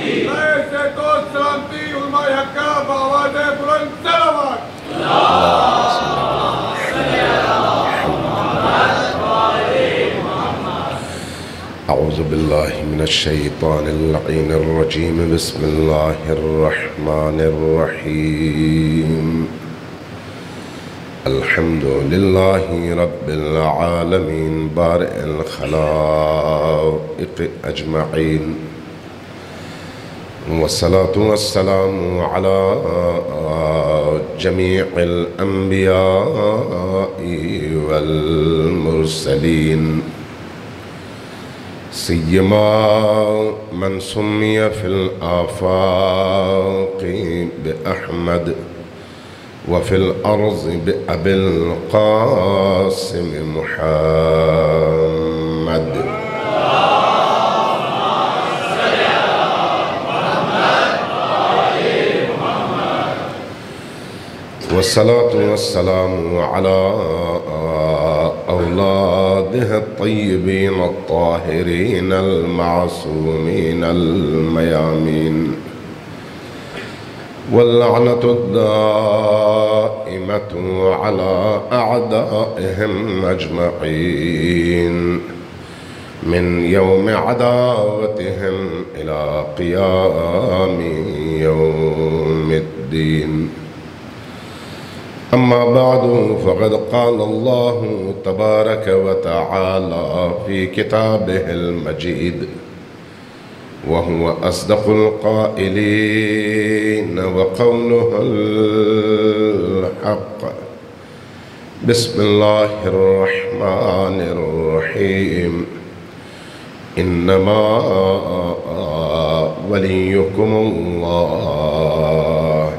أعوذ بالله من الشيطان اللعين الرجيم. بسم الله الرحمن الرحيم. الحمد لله رب العالمين بارئ الخلائق أجمعين، والصلاة والسلام على جميع الأنبياء والمرسلين، سيما من سمي في الآفاق بأحمد وفي الأرض بأبي القاسم محمد. والصلاة والسلام على أولاده الطيبين الطاهرين المعصومين الميامين، واللعنة الدائمة على أعدائهم أجمعين من يوم عداوتهم إلى قيام يوم الدين. أما بعد، فقد قال الله تبارك وتعالى في كتابه المجيد وهو أصدق القائلين وقوله الحق: بسم الله الرحمن الرحيم. إنما وليكم الله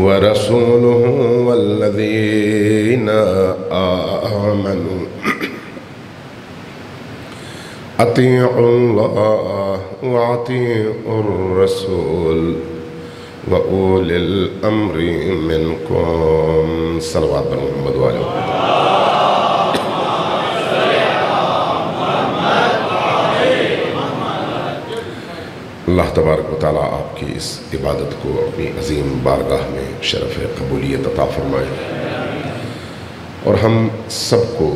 ورسوله والذين آمنوا. أطيعوا الله وأطيعوا الرسول وأولي الأمر منكم. صلوات محمد وعلى अल्लाह तबारक व तआला आपकी इस इबादत को अपनी अजीम बारगाह में शरफ़ कबूलियत अता फरमाए और हम सबको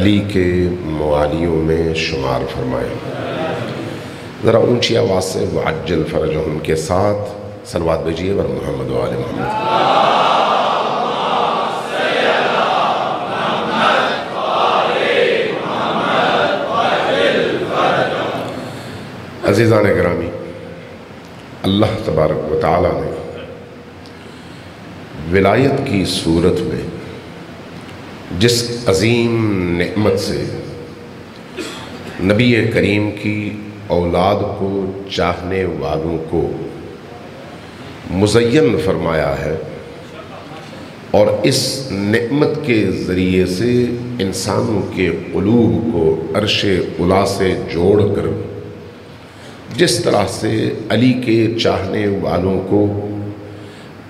अली के मवालियों में शुमार फरमाए। ज़रा ऊँची आवाज़ से वअज्जल फ़रजहुम के साथ सलवात भेजिए वर मोहम्मद व आले मोहम्मद। अज़ीज़ान गिरामी, अल्लाह तबारक व तआला ने विलायत की सूरत में जिस अज़ीम नेमत से नबी करीम की औलाद को चाहने वालों को मुज़य्यन फरमाया है और इस नेमत के ज़रिए से इंसानों के क़ुलूब को अर्शे उला से जोड़ कर जिस तरह से अली के चाहने वालों को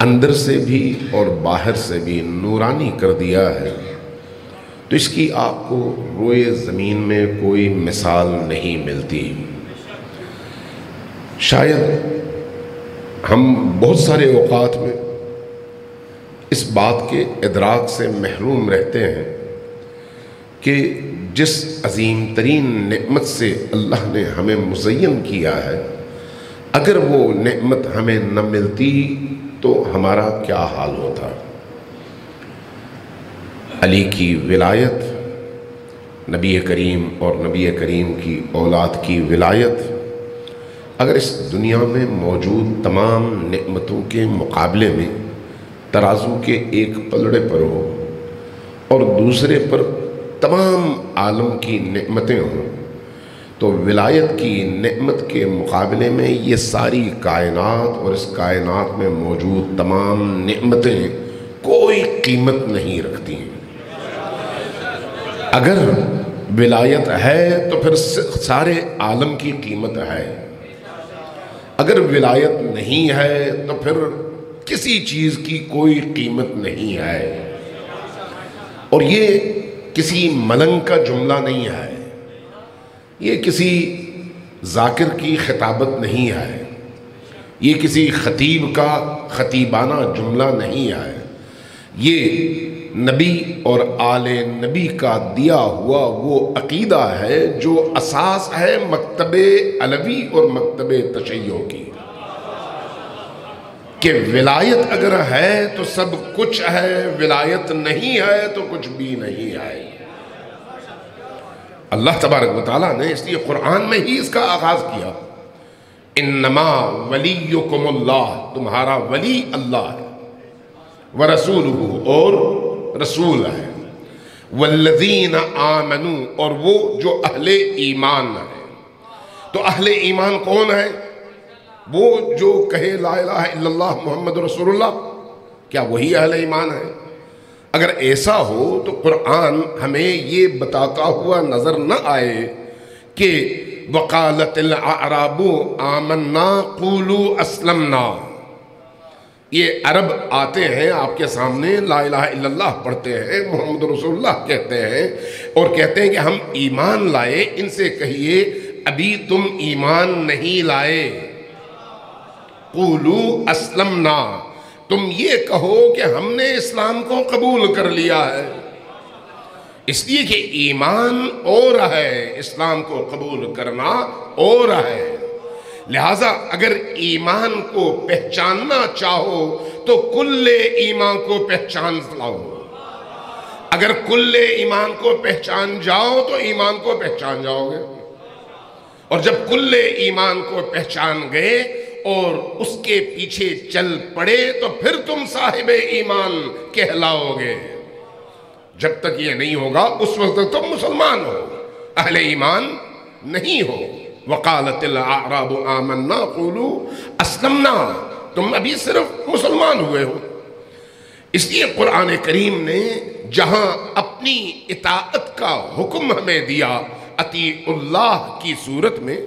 अंदर से भी और बाहर से भी नूरानी कर दिया है, तो इसकी आपको रोए ज़मीन में कोई मिसाल नहीं मिलती। शायद हम बहुत सारे औक़ात में इस बात के इदराक से महरूम रहते हैं कि जिस अज़ीम तरीन नेमत से अल्लाह ने हमें मुज़य्यन किया है, अगर वो नेमत हमें न मिलती तो हमारा क्या हाल होता। अली की विलायत, नबी करीम और नबी करीम की औलाद की विलायत अगर इस दुनिया में मौजूद तमाम नेमतों के मुकाबले में तराजू के एक पलड़े पर हो और दूसरे पर तमाम आलम की नेमतें हों, तो विलायत की नेमत के मुकाबले में ये सारी कायनात और इस कायनात में मौजूद तमाम नेमतें कोई कीमत नहीं रखती। अगर विलायत है तो फिर सारे आलम की कीमत है, अगर विलायत नहीं है तो फिर किसी चीज़ की कोई कीमत नहीं है। और ये किसी मलंग का जुमला नहीं है, ये किसी जाकिर की खिताबत नहीं आए, ये किसी खतीब का खतीबाना जुमला नहीं आए, ये नबी और आले नबी का दिया हुआ वो अकीदा है जो असास है मकतबे अलवी और मकतबे तशय्यो की, कि विलायत अगर है तो सब कुछ है, विलायत नहीं है तो कुछ भी नहीं है। अल्लाह तबारक व तआला ने इसलिए कुरान में ही इसका आगाज़ किया, इन्नमा वलियुकुमुल्लाह, तुम्हारा वली अल्लाह है, व रसूलुहु, और रसूल है, वल्लज़ीना आमनू, और वो जो अहले ईमान है। तो अहले ईमान कौन है? वो जो कहे ला इलाहा इल्लल्लाह मुहम्मद रसूलुल्लाह, क्या वही अहले ईमान है? अगर ऐसा हो तो कुरान हमें ये बताता हुआ नज़र न आए कि वक़ालतिल अअराबु आमन्ना क़ूलू अस्लमना, ये अरब आते हैं आपके सामने, ला इलाहा इल्लल्लाह पढ़ते हैं, मोहम्मद रसूलुल्लाह कहते हैं और कहते हैं कि हम ईमान लाए, इनसे कहिए अभी तुम ईमान नहीं लाए, क़ूलू अस्लमना, तुम ये कहो कि हमने इस्लाम को कबूल कर लिया है, इसलिए कि ईमान और है, इस्लाम को कबूल करना और है। लिहाजा अगर ईमान को पहचानना चाहो तो कुल्ले ईमान को पहचान लाओ, अगर कुल्ले ईमान को पहचान जाओ तो ईमान को पहचान जाओगे, और जब कुल्ले ईमान को पहचान गए और उसके पीछे चल पड़े तो फिर तुम साहिब ईमान कहलाओगे। जब तक ये नहीं होगा उस वक्त तक तुम मुसलमान हो, अहले ईमान नहीं हो। वक़ालतिल अअराबु आमन्ना क़ूलू अस्लमना, तुम अभी सिर्फ मुसलमान हुए हो। इसलिए कुरान करीम ने जहाँ अपनी इताअत का हुक्म हमें दिया अतीउल्लाह की सूरत में,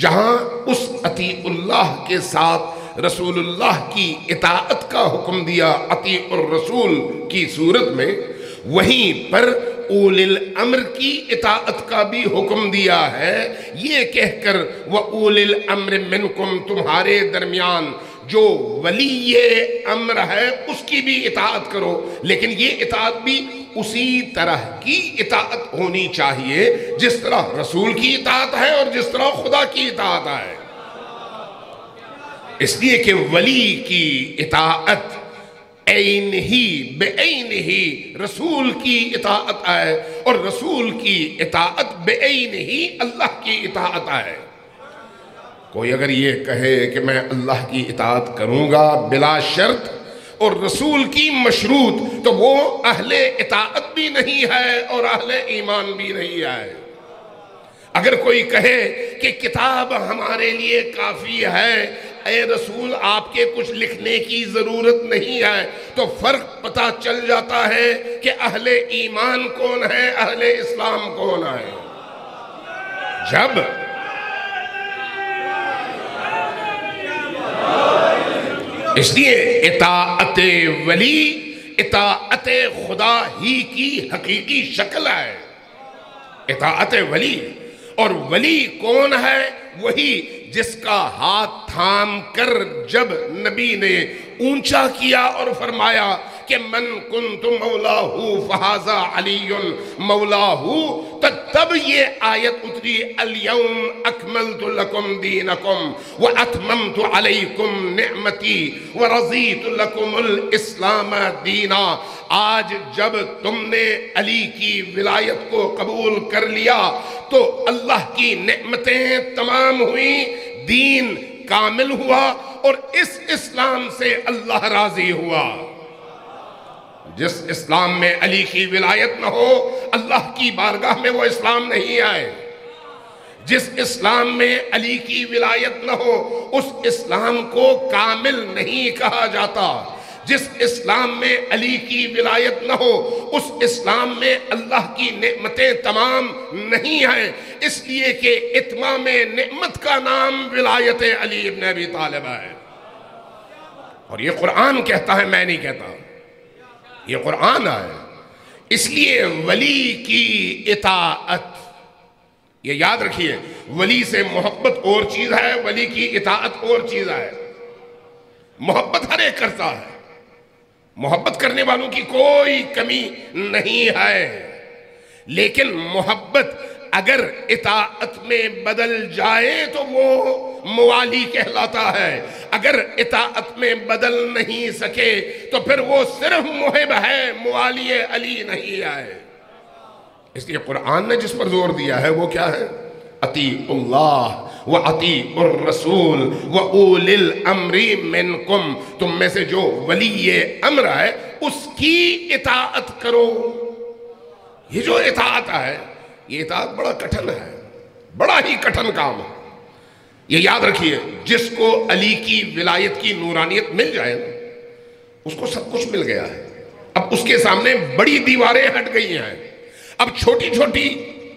जहाँ उस अतीउल्लाह के साथ रसूलुल्लाह की इताअत का हुक्म दिया अतीउर रसूल की सूरत में, वहीं पर उलिल अम्र की इताअत का भी हुक्म दिया है, ये कहकर वह उलिल अम्र मिनकुम, तुम्हारे दरमियान जो वली अम्र है उसकी भी इताअत करो, लेकिन ये इताअत भी उसी तरह की इताअत होनी चाहिए जिस तरह रसूल की इताअत है और जिस तरह खुदा की इताअत है। इसलिए कि वली की इताअत ऐन ही बेऐन ही रसूल की इताअत आए और रसूल की इताअत बेऐन ही अल्लाह की इताअत आए। कोई अगर ये कहे कि मैं अल्लाह की इताअत करूँगा बिला शर्त और रसूल की मशरूत, तो वो अहले इताअत भी नहीं है और अहले ईमान भी नहीं है। अगर कोई कहे कि किताब हमारे लिए काफ़ी है, ए रसूल आपके कुछ लिखने की ज़रूरत नहीं है, तो फ़र्क पता चल जाता है कि अहले ईमान कौन है, अहले इस्लाम कौन है। जब इसलिए इताअत वली इताअत खुदा ही की हकीकी शक्ल है, इताअत वली। और वली कौन है? वही जिसका हाथ थाम कर जब नबी ने ऊंचा किया और फरमाया कि मन कुन्तु मौलाहू फहाजा अलीयुन मौलाहू, तब ये आयत उतरी, अल्यौम अकमलतु लकुम दीनकुम व अतममतु अलैकुम निअमती व रज़ीतु लकुमुल इस्लाम दीना। आज जब तुमने अली की विलायत को कबूल कर लिया तो अल्लाह की नेमतें तमाम हुई, दीन कामिल हुआ और इस इस्लाम से अल्लाह राजी हुआ। जिस इस्लाम में अली की विलायत न हो, अल्लाह की बारगाह में वो इस्लाम नहीं आए। जिस इस्लाम में अली की विलायत न हो उस इस्लाम को कामिल नहीं कहा जाता। जिस इस्लाम में अली की विलायत न हो उस इस्लाम में अल्लाह की नेमतें तमाम नहीं हैं, इसलिए कि इत्माम नेमत का नाम विलायत अली इब्न अबी तालिब है। और ये कुरान कहता है, मैं नहीं कहता, ये कुरान है। इसलिए वली की इताअत ये याद रखिए, वली से मोहब्बत और चीज है, वली की इताअत और चीज है। मोहब्बत हर एक करता है, मोहब्बत करने वालों की कोई कमी नहीं है, लेकिन मोहब्बत अगर इताअत में बदल जाए तो वो मुवाली कहलाता है। अगर इताअत में बदल नहीं सके तो फिर वो सिर्फ मुहिब है, मुवाली अली नहीं है। इसलिए कुरान ने जिस पर जोर दिया है वो क्या है? अतीउल्लाह व अतीउर रसूल व उलिल अम्री मिनकुम, तुम में से जो वली अम्र है उसकी इताअत करो। ये जो इताअत है ये इताअत बड़ा कठिन है, बड़ा ही कठिन काम है। ये याद रखिए, जिसको अली की विलायत की नूरानियत मिल जाए ना, उसको सब कुछ मिल गया है। अब उसके सामने बड़ी दीवारें हट गई हैं, अब छोटी छोटी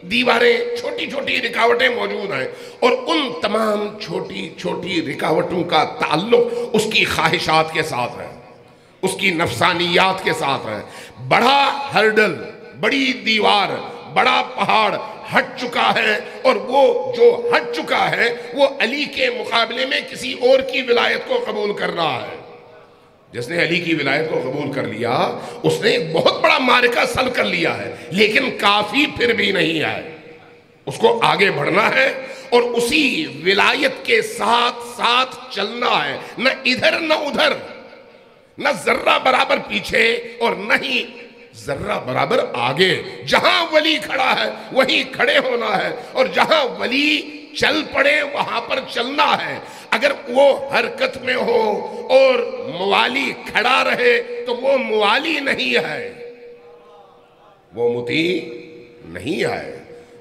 दीवारें, छोटी छोटी रिकावटें मौजूद हैं, और उन तमाम छोटी छोटी रिकावटों का ताल्लुक उसकी ख्वाहिशात के साथ है, उसकी नफसानियात के साथ है। बड़ा हर्डल, बड़ी दीवार, बड़ा पहाड़ हट चुका है, और वो जो हट चुका है वो अली के मुकाबले में किसी और की विलायत को कबूल कर रहा है। जिसने अली की विलायत को कबूल कर लिया उसने एक बहुत बड़ा मारिका सल कर लिया है, लेकिन काफी फिर भी नहीं है, उसको आगे बढ़ना है और उसी विलायत के साथ साथ चलना है, न इधर न उधर, न जर्रा बराबर पीछे और न ही जर्रा बराबर आगे। जहां वली खड़ा है वहीं खड़े होना है, और जहां वली चल पड़े वहां पर चलना है। अगर वो हरकत में हो और मुवाली खड़ा रहे तो वो मुवाली नहीं है, वो मुती नहीं है।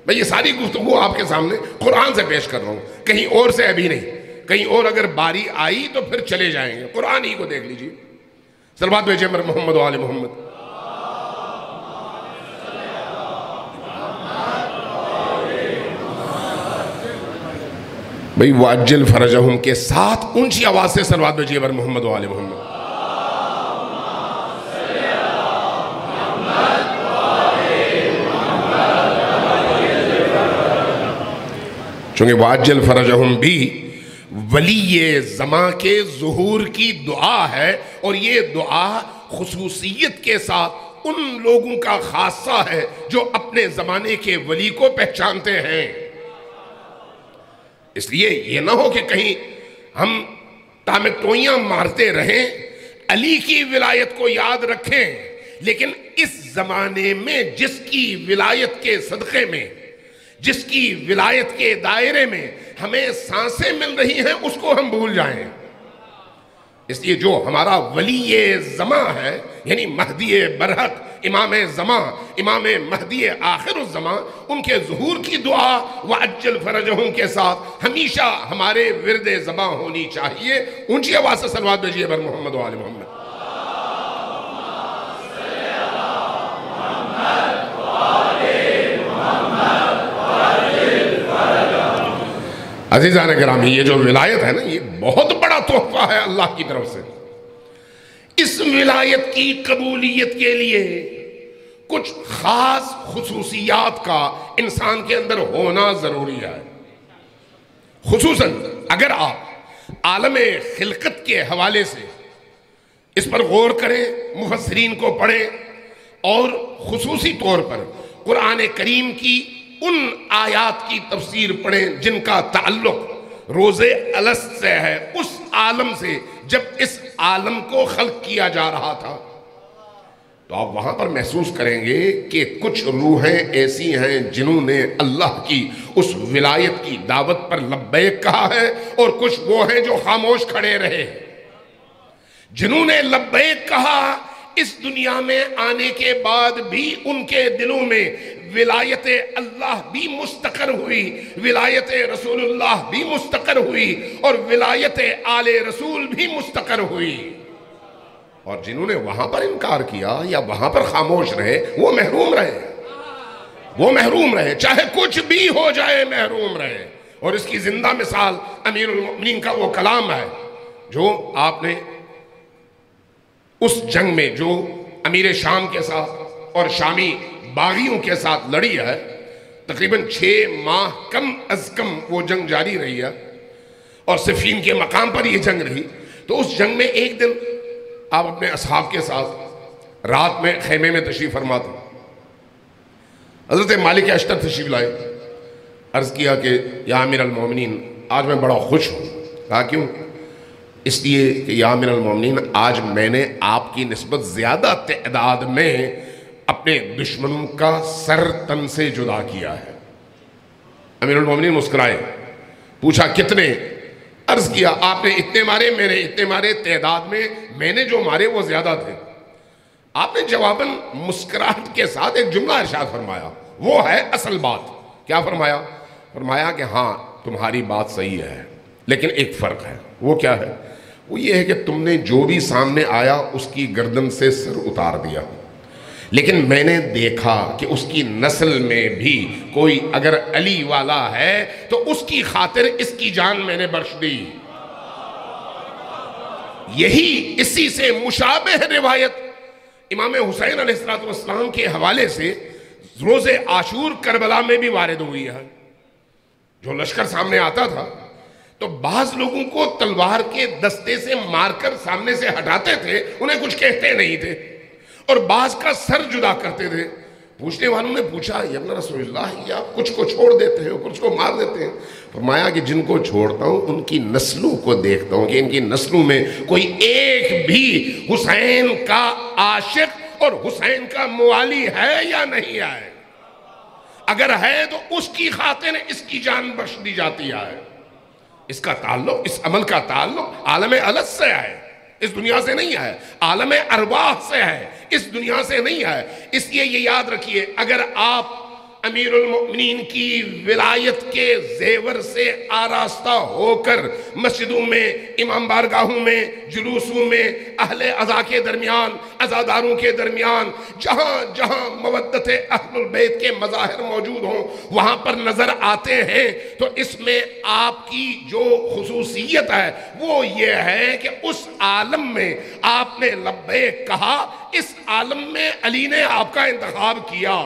मैं ये सारी गुफ्तगू आपके सामने कुरान से पेश कर रहा हूं, कहीं और से अभी नहीं। कहीं और अगर बारी आई तो फिर चले जाएंगे, कुरान ही को देख लीजिए। सलवात भेजिए मोहम्मद वाले मोहम्मद। भाई वाजिल फरजहुम के साथ ऊंची आवाज से सलवात भेजिए वर मोहम्मद वाले मोहम्मद। चूंकि वाजिल फरजहुम भी वली जमा के ज़ुहूर की दुआ है, और ये दुआ खुसूसियत के साथ उन लोगों का खासा है जो अपने जमाने के वली को पहचानते हैं। इसलिए ये ना हो कि कहीं हम टामेटोइयां मारते रहें, अली की विलायत को याद रखें, लेकिन इस जमाने में जिसकी विलायत के सदक़े में, जिसकी विलायत के दायरे में हमें सांसें मिल रही हैं, उसको हम भूल जाएं। इसलिए जो हमारा वली जमा है, यानी महदी बरहक, इमाम जमा, इमाम महदी आखिर जमा, उनके ज़ुहूर की दुआ वअज्जल फरजहुम के साथ हमेशा हमारे विरद जमा होनी चाहिए। ऊंची आवाज़ से सलवात भेजिए बर मोहम्मद व आले मोहम्मद। अज़ीज़ान गिरामी, ये जो विलायत है ना, ये बहुत बड़ा तोहफा है अल्लाह की तरफ से। इस विलायत की कबूलियत के लिए कुछ खास खुसूसियात का इंसान के अंदर होना जरूरी है। खुसूसन अगर आप आलम खिलकत के हवाले से इस पर गौर करें, मुफस्सरीन को पढ़ें, और खुसूसी तौर पर कुरान करीम की उन आयात की तफसीर पढ़ें जिनका ताल्लुक रोज़े अलस्त से है, उस आलम से जब इस आलम को खल्क किया जा रहा था, तो आप वहां पर महसूस करेंगे कि कुछ रूहें ऐसी हैं जिन्होंने अल्लाह की उस विलायत की दावत पर लब्बैक कहा है, और कुछ वो हैं जो खामोश खड़े रहे। जिन्होंने लब्बैक कहा, इस दुनिया में आने के बाद भी उनके दिलों में विलायत अल्लाह भी मुस्तकर हुई, विलायत रसूलुल्लाह भी मुस्तकर हुई, और विलायत आले रसूल भी मुस्तकर हुई। और जिन्होंने वहां पर इनकार किया या वहां पर खामोश रहे, वो महरूम रहे, वो महरूम रहे, चाहे कुछ भी हो जाए महरूम रहे। और इसकी जिंदा मिसाल अमीरुल मोमिनीन का वो कलाम है जो आपने उस जंग में जो अमीर शाम के साथ और शामी बागियों के साथ लड़ी है, तकरीबन 6 माह कम अज़ कम वो जंग जारी रही है और सिफ़ीन के मकाम पर ये जंग रही। तो उस जंग में एक दिन आप अपने असहाब के साथ रात में खैमे में तशरीफ़ फरमा थे। हज़रत मालिक अश्तर तशरीफ़ लाए, अर्ज़ किया कि या अमीरुल मोमिनीन आज मैं बड़ा खुश हूँ। कहा क्यों? इसलिए कि या अमीरुल मोमिनीन आज मैंने आपकी नस्बत ज़्यादा तादाद में अपने दुश्मनों का सर तन से जुदा किया है। अमीरुल मोमिनीन मुस्कुराए, पूछा कितने? अर्ज किया आपने इतने मारे, मैंने इतने मारे, तादाद में मैंने जो मारे वो ज्यादा थे। आपने जवाबन मुस्कुराहट के साथ एक जुमला इरशाद फरमाया, वो है असल बात। क्या फरमाया? फरमाया कि हाँ तुम्हारी बात सही है, लेकिन एक फ़र्क है। वो क्या है? वो ये है कि तुमने जो भी सामने आया उसकी गर्दन से सर उतार दिया, लेकिन मैंने देखा कि उसकी नस्ल में भी कोई अगर अली वाला है तो उसकी खातिर इसकी जान मैंने बख्श दी। यही इसी से मुशाबह रिवायत इमाम हुसैन अलैहिस्सलाम के हवाले से रोज़े आशूर करबला में भी वारिद हुई है। जो लश्कर सामने आता था तो बाज लोगों को तलवार के दस्ते से मारकर सामने से हटाते थे, उन्हें कुछ कहते नहीं थे, और बाज का सर जुदा करते थे। पूछने वालों ने पूछा या रसूलुल्लाह ये आप कुछ को छोड़ देते हैं, कुछ को मार देते हैं। फरमाया कि जिनको छोड़ता हूँ उनकी नस्लों को देखता हूँ कि इनकी नस्लों में कोई एक भी हुसैन का आशिक और हुसैन का मुवाली है या नहीं है। अगर है तो उसकी खातिर इसकी जान बख्श दी जाती है। इसका ताल्लुक, इस अमल का ताल्लुक आलम अलस से है, इस दुनिया से नहीं है, आलम अरवाह से है, इस दुनिया से नहीं है। इसलिए ये याद रखिए, अगर आप अमीरुल मोमिनीन की विलायत के जेवर से आरास्ता होकर मस्जिदों में, इमाम बारगाहों में, जुलूसों में, अहले अज़ा के दरमियान, अज़ादारों के दरमियान, जहाँ जहाँ मवद्दत अहलुल बैत के मज़ाहिर मौजूद हों वहाँ पर नज़र आते हैं, तो इसमें आपकी जो खुसूसियत है वो ये है कि उस आलम में आपने लब्बैक कहा, इस आलम में अली ने आपका इंतखाब किया।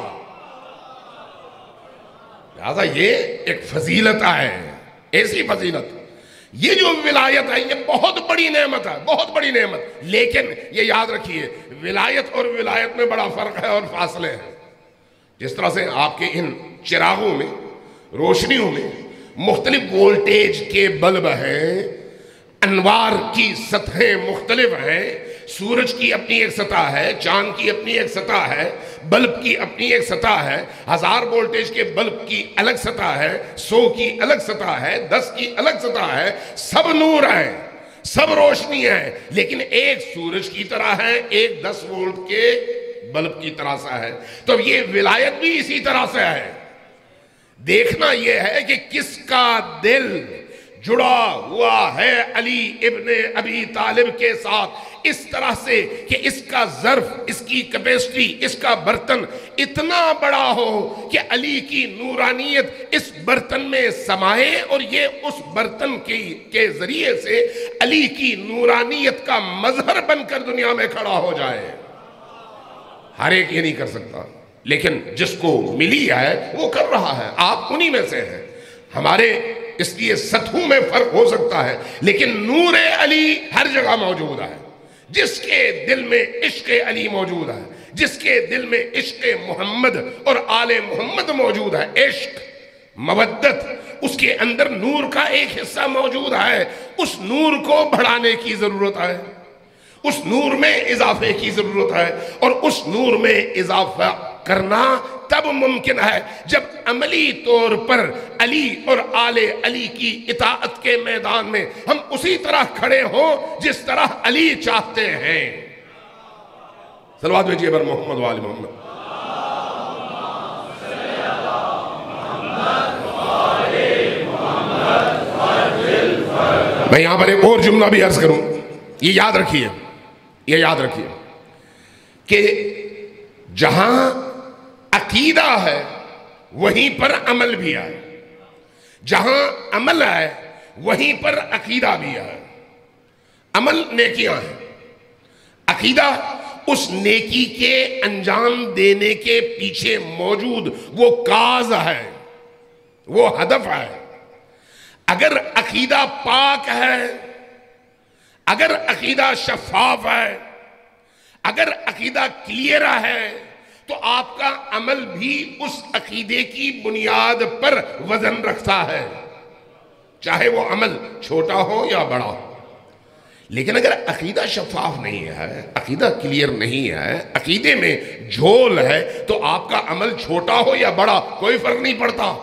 लिहाजा ये एक फजीलत है, ऐसी फजीलत। ये जो विलायत है ये बहुत बड़ी नेमत है, बहुत बड़ी नेमत। लेकिन ये याद रखिए विलायत और विलायत में बड़ा फ़र्क है और फासले हैं। जिस तरह से आपके इन चिरागों में, रोशनियों में मुख्तलिफ वोल्टेज के बल्ब हैं, अनवार की सतहें मुख्तलिफ हैं, सूरज की अपनी एक सतह है, चांद की अपनी एक सतह है, बल्ब की अपनी एक सतह है, 1000 वोल्टेज के बल्ब की अलग सतह है, 100 की अलग सतह है, 10 की अलग सतह है। सब नूर है, सब रोशनी है, लेकिन एक सूरज की तरह है, एक 10 वोल्ट के बल्ब की तरह सा है। तो ये विलायत भी इसी तरह से है। देखना यह है कि किसका दिल जुड़ा हुआ है अली इब्ने अबी तालिब के साथ, इस तरह से कि इसका ज़र्फ, इसकी कैपेसिटी, इसका बर्तन इतना बड़ा हो कि अली की नूरानियत इस बर्तन में समाए और ये उस बर्तन के ज़रिए से अली की नूरानियत का मजहर बनकर दुनिया में खड़ा हो जाए। हर एक ये नहीं कर सकता, लेकिन जिसको मिली है वो कर रहा है। आप उन्हीं में से हैं। हमारे इसलिए सतहों में फ़र्क हो सकता है, लेकिन नूर अली हर जगह मौजूद है। जिसके दिल में इश्क अली मौजूद है, जिसके दिल में इश्क मोहम्मद और आले मोहम्मद मौजूद है, इश्क मवद्दत, उसके अंदर नूर का एक हिस्सा मौजूद है। उस नूर को बढ़ाने की ज़रूरत है, उस नूर में इजाफे की ज़रूरत है, और उस नूर में इजाफा करना तब मुमकिन है जब अमली तौर पर अली और आले अली की इताअत के मैदान में हम उसी तरह खड़े हों जिस तरह अली चाहते हैं। सलवात भेजिए बर मोहम्मद वाले मोहम्मद। मैं यहां पर एक और जुमला भी अर्ज करूं, ये याद रखिए, ये याद रखिए कि जहां अकीदा है वहीं पर अमल भी है, जहां अमल है वहीं पर अकीदा भी है। अमल नेकियां हैं, अकीदा उस नेकी के अंजाम देने के पीछे मौजूद वो काज है। वो हदफ है। अगर अकीदा पाक है, अगर अकीदा शफाफ है, अगर अकीदा क्लियर है, तो आपका अमल भी उस अकीदे की बुनियाद पर वजन रखता है, चाहे वो अमल छोटा हो या बड़ा हो। लेकिन अगर अकीदा शफाफ नहीं है, अकीदा क्लियर नहीं है, अकीदे में झोल है, तो आपका अमल छोटा हो या बड़ा कोई फर्क नहीं पड़ता।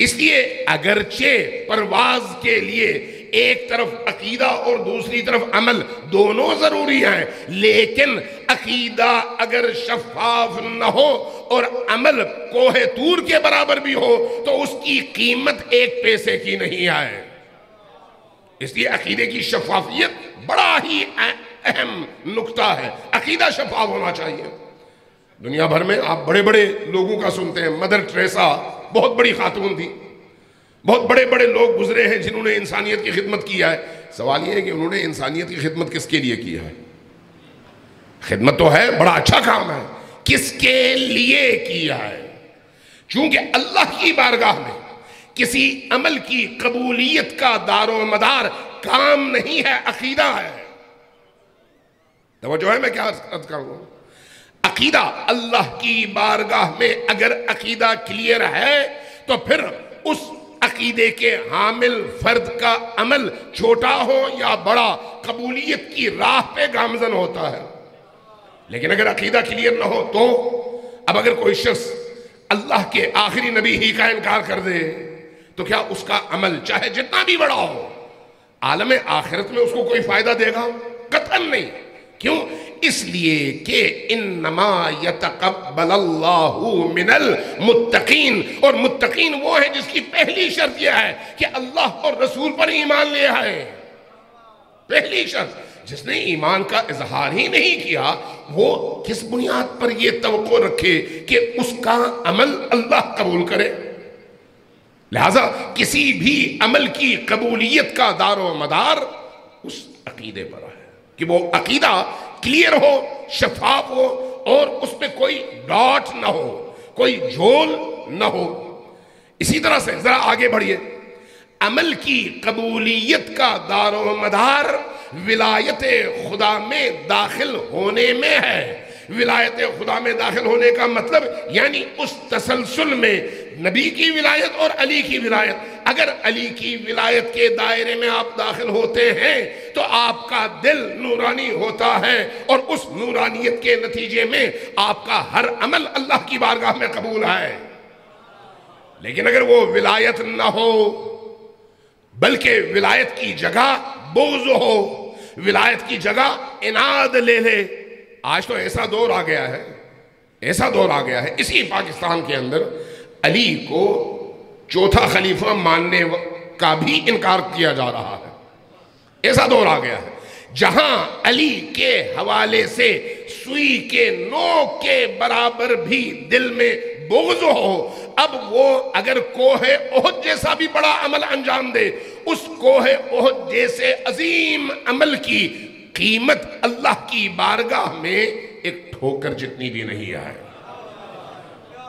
इसलिए अगरचे परवाज के लिए एक तरफ अकीदा और दूसरी तरफ अमल दोनों जरूरी हैं, लेकिन अकीदा अगर शफाफ न हो और अमल कोहे तूर के बराबर भी हो तो उसकी कीमत एक पैसे की नहीं है। इसलिए अकीदे की शफाफियत बड़ा ही अहम नुक्ता है। अकीदा शफाफ होना चाहिए। दुनिया भर में आप बड़े बड़े लोगों का सुनते हैं। मदर टेरेसा बहुत बड़ी खातून थी, बहुत बड़े बड़े लोग गुजरे हैं जिन्होंने इंसानियत की खिदमत किया है। सवाल यह है कि उन्होंने इंसानियत की खिदमत किसके लिए की है? खिदमत तो है, बड़ा अच्छा काम है, किसके लिए किया है? क्योंकि अल्लाह की बारगाह में किसी अमल की कबूलियत का दारो मदार काम नहीं है, अकीदा है। तवज्जो है मैं क्या अर्ज कर रहा हूं? अकीदा अल्लाह की बारगाह में अगर अकीदा क्लियर है तो फिर उस अकीदे के हामिल फर्द का अमल छोटा हो या बड़ा कबूलियत की राह पे गामजन होता है। लेकिन अगर अकीदा क्लियर ना हो तो अब अगर कोई शख्स अल्लाह के आखिरी नबी ही का इनकार कर दे तो क्या उसका अमल चाहे जितना भी बड़ा हो आलम आखिरत में उसको कोई फायदा देगा? कतन नहीं। क्यों? इसलिए कि इन्नमा यतकब्बलल्लाहु मिनल मुत्तकीन, और मुत्तकीन वो है जिसकी पहली शर्त यह है कि अल्लाह और रसूल पर ईमान ले आए। पहली शर्त। जिसने ईमान का इजहार ही नहीं किया वो किस बुनियाद पर ये तवक्को रखे कि उसका अमल अल्लाह कबूल करे? लिहाजा किसी भी अमल की कबूलियत का दारो मदार उस अकीदे पर है कि वो अकीदा क्लियर हो, शफाफ हो और उसमें कोई डॉट ना हो, कोई झोल ना हो। इसी तरह से जरा आगे बढ़िए। अमल की कबूलियत का दारो मदार विलायत खुदा में दाखिल होने में है। विलायत खुदा में दाखिल होने का मतलब यानी उस तसलसल में नबी की विलायत और अली की विलायत। अगर अली की विलायत के दायरे में आप दाखिल होते हैं तो आपका दिल नूरानी होता है और उस नूरानियत के नतीजे में आपका हर अमल अल्लाह की बारगाह में कबूल है। लेकिन अगर वो विलायत ना हो बल्कि विलायत की जगह बोझ हो, विलायत की जगह इनाद ले ले। आज तो ऐसा दौर आ गया है, ऐसा दौर आ गया है इसी पाकिस्तान के अंदर अली को चौथा खलीफा मानने का भी इनकार किया जा रहा है। ऐसा दौर आ गया है जहां अली के हवाले से सुई के नोक के बराबर भी दिल में बोझ हो। अब वो अगर कोहे ओहद जैसा भी बड़ा अमल अंजाम दे, उस कोहे ओहद जैसे अजीम अमल की कीमत अल्लाह की बारगाह में एक ठोकर जितनी भी नहीं आए।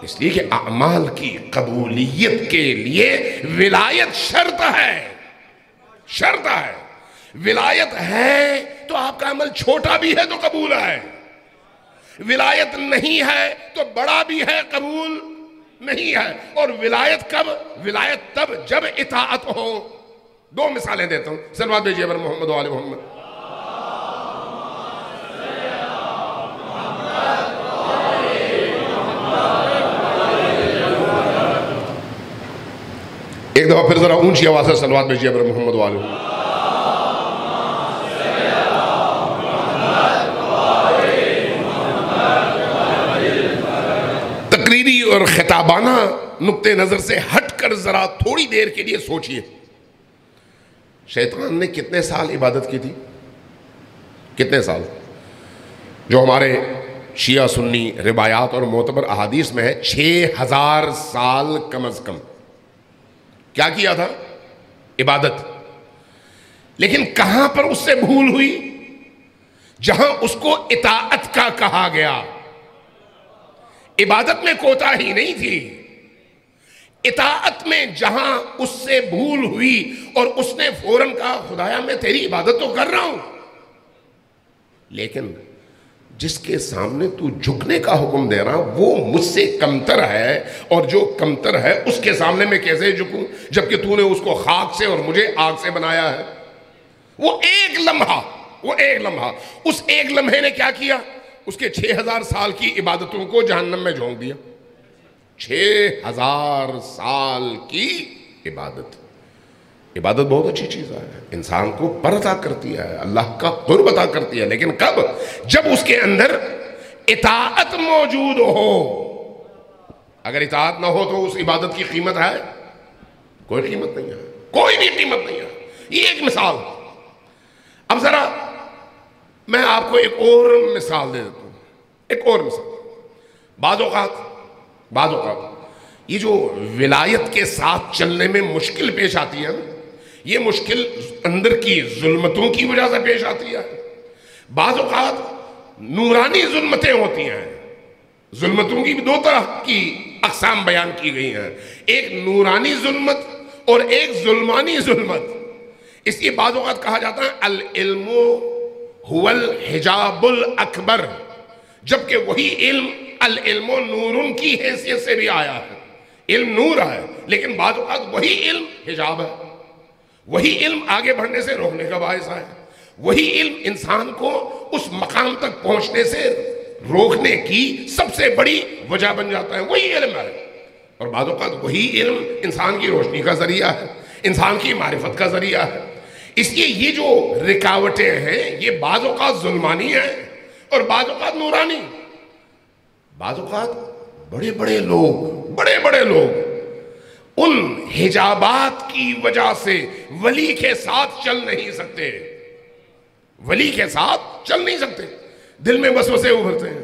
इसलिए कि अमाल की कबूलियत के लिए विलायत शर्त है, शर्त है। विलायत है तो आपका अमल छोटा भी है तो कबूल है, विलायत नहीं है तो बड़ा भी है कबूल नहीं है। और विलायत कब? विलायत तब जब इताअत हो। दो मिसालें देता हूं, सलवात भेजिए पर मोहम्मद वाले मोहम्मद। एक दफा फिर जरा ऊंची आवाज से सलवात भेजिए पर मोहम्मद वाले। तकरीरी और खिताबाना नुक्ते नजर से हटकर जरा थोड़ी देर के लिए सोचिए, शैतान ने कितने साल इबादत की थी? कितने साल? जो हमारे शिया सुन्नी रिवायात और मोतबर अहादीस में है 6000 साल कम अज कम क्या किया था इबादत। लेकिन कहां पर उससे भूल हुई? जहां उसको इताअत का कहा गया। इबादत में कोताही नहीं थी, इताअत में जहां उससे भूल हुई और उसने फौरन कहा खुदाया मैं तेरी इबादत तो कर रहा हूं, लेकिन जिसके सामने तू झुकने का हुक्म दे रहा वो मुझसे कमतर है, और जो कमतर है उसके सामने मैं कैसे झुकूं जबकि तूने उसको खाक से और मुझे आग से बनाया है। वो एक लम्हा उस एक लम्हे ने क्या किया, उसके 6000 साल की इबादतों को जहन्नम में झोंक दिया। 6000 साल की इबादत बहुत अच्छी चीज़ है, इंसान को परता करती है, अल्लाह का कुर्ब अता करती है, लेकिन कब, जब उसके अंदर इताअत मौजूद हो। अगर इताअत ना हो तो उस इबादत की कीमत है, कोई कीमत नहीं है, कोई भी कीमत नहीं है। ये एक मिसाल। अब जरा मैं आपको एक और मिसाल दे देता हूँ, एक और मिसाल। बाद औक़ात ये जो विलायत के साथ चलने में मुश्किल पेश आती है, ये मुश्किल अंदर की जुल्मतों की वजह से पेश आती है। बाद औक़ात नूरानी जुल्मतें होती हैं। जुल्मतों की भी दो तरह की अक़साम बयान की गई हैं, एक नूरानी जुल्मत और एक जुल्मानी जुल्मत। इसलिए बाद औक़ात कहा जाता है अल इल्मु हुवल हिजाबुल अकबर, जबकि वही इल्म अल इल्मो नूरुन की हैसियत से भी आया है, इल्म नूर है, लेकिन बाद औक़ात वही इल्म हिजाब है, वही इल्म आगे बढ़ने से रोकने का बायस है, वही इल्म इंसान को उस मकाम तक पहुंचने से रोकने की सबसे बड़ी वजह बन जाता है, वही इल्म है। और बाद औक़ात वही इल्म इंसान की रोशनी का जरिया है, इंसान की मारिफत का जरिया है। इसलिए ये जो रुकावटें हैं ये बाद औक़ात जुल्मानी है और बाद औक़ात नूरानी। बाद औक़ात बड़े बड़े लोग उन हिजाबात की वजह से वली के साथ चल नहीं सकते, दिल में वसवसे उभरते हैं,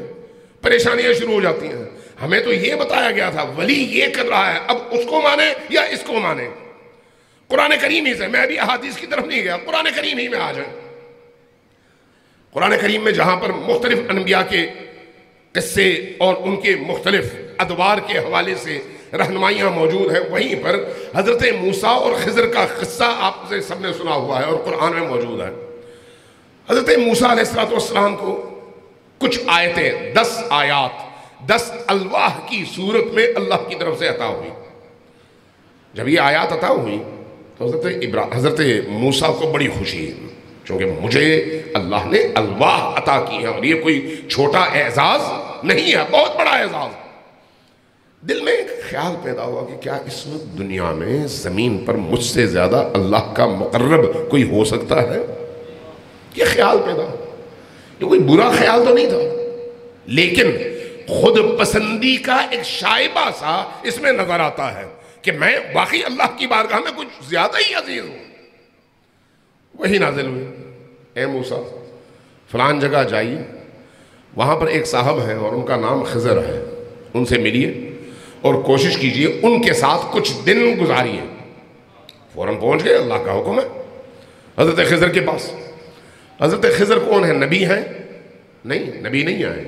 परेशानियां शुरू हो जाती हैं। हमें तो ये बताया गया था वली ये कर रहा है, अब उसको माने या इसको माने। कुरान करीम ही से, मैं अभी अहादीस की तरफ नहीं गया, कुरान करीम ही में आ जाए। कुरान करीम में जहाँ पर मुख्तलिफ अनबिया के किस्से और उनके मुख्तलिफ अदवार के हवाले से रहनुमाइयाँ मौजूद हैं, वहीं पर हज़रत मूसा और खिज़र का किस्सा आपसे सबने सुना हुआ है और कुरान में मौजूद है। हज़रत मूसा अलैहिस्सलाम को कुछ आयतें, 10 आयात 10 अलवाह की सूरत में अल्लाह की तरफ से अता हुई। जब ये आयात अता हुई तो हज़रत मूसा को बड़ी खुशी, क्योंकि मुझे अल्लाह ने अल्वाह अता की है और ये कोई छोटा एजाज़ नहीं है, बहुत बड़ा एजाज़। दिल में एक ख्याल पैदा हुआ कि क्या इस वक्त दुनिया में ज़मीन पर मुझसे ज़्यादा अल्लाह का मुकर्रब कोई हो सकता है? ये ख्याल पैदा, ये कोई बुरा ख्याल तो नहीं था, लेकिन खुद पसंदी का एक शाइबा सा इसमें नज़र आता है कि मैं वाकई अल्लाह की बारगाह में कुछ ज़्यादा ही अजीज़ हूँ। वही नाजिल हुई, ए मूसा फलान जगह जाइए, वहाँ पर एक साहब हैं और उनका नाम खिज़र है, उनसे मिलिए और कोशिश कीजिए उनके साथ कुछ दिन गुजारिए। फ़ौरन पहुँच गए, अल्लाह का हुक्म है। हज़रत खिज़र के पास, हज़रत खिज़र कौन है, नबी हैं? नहीं, नबी नहीं आए,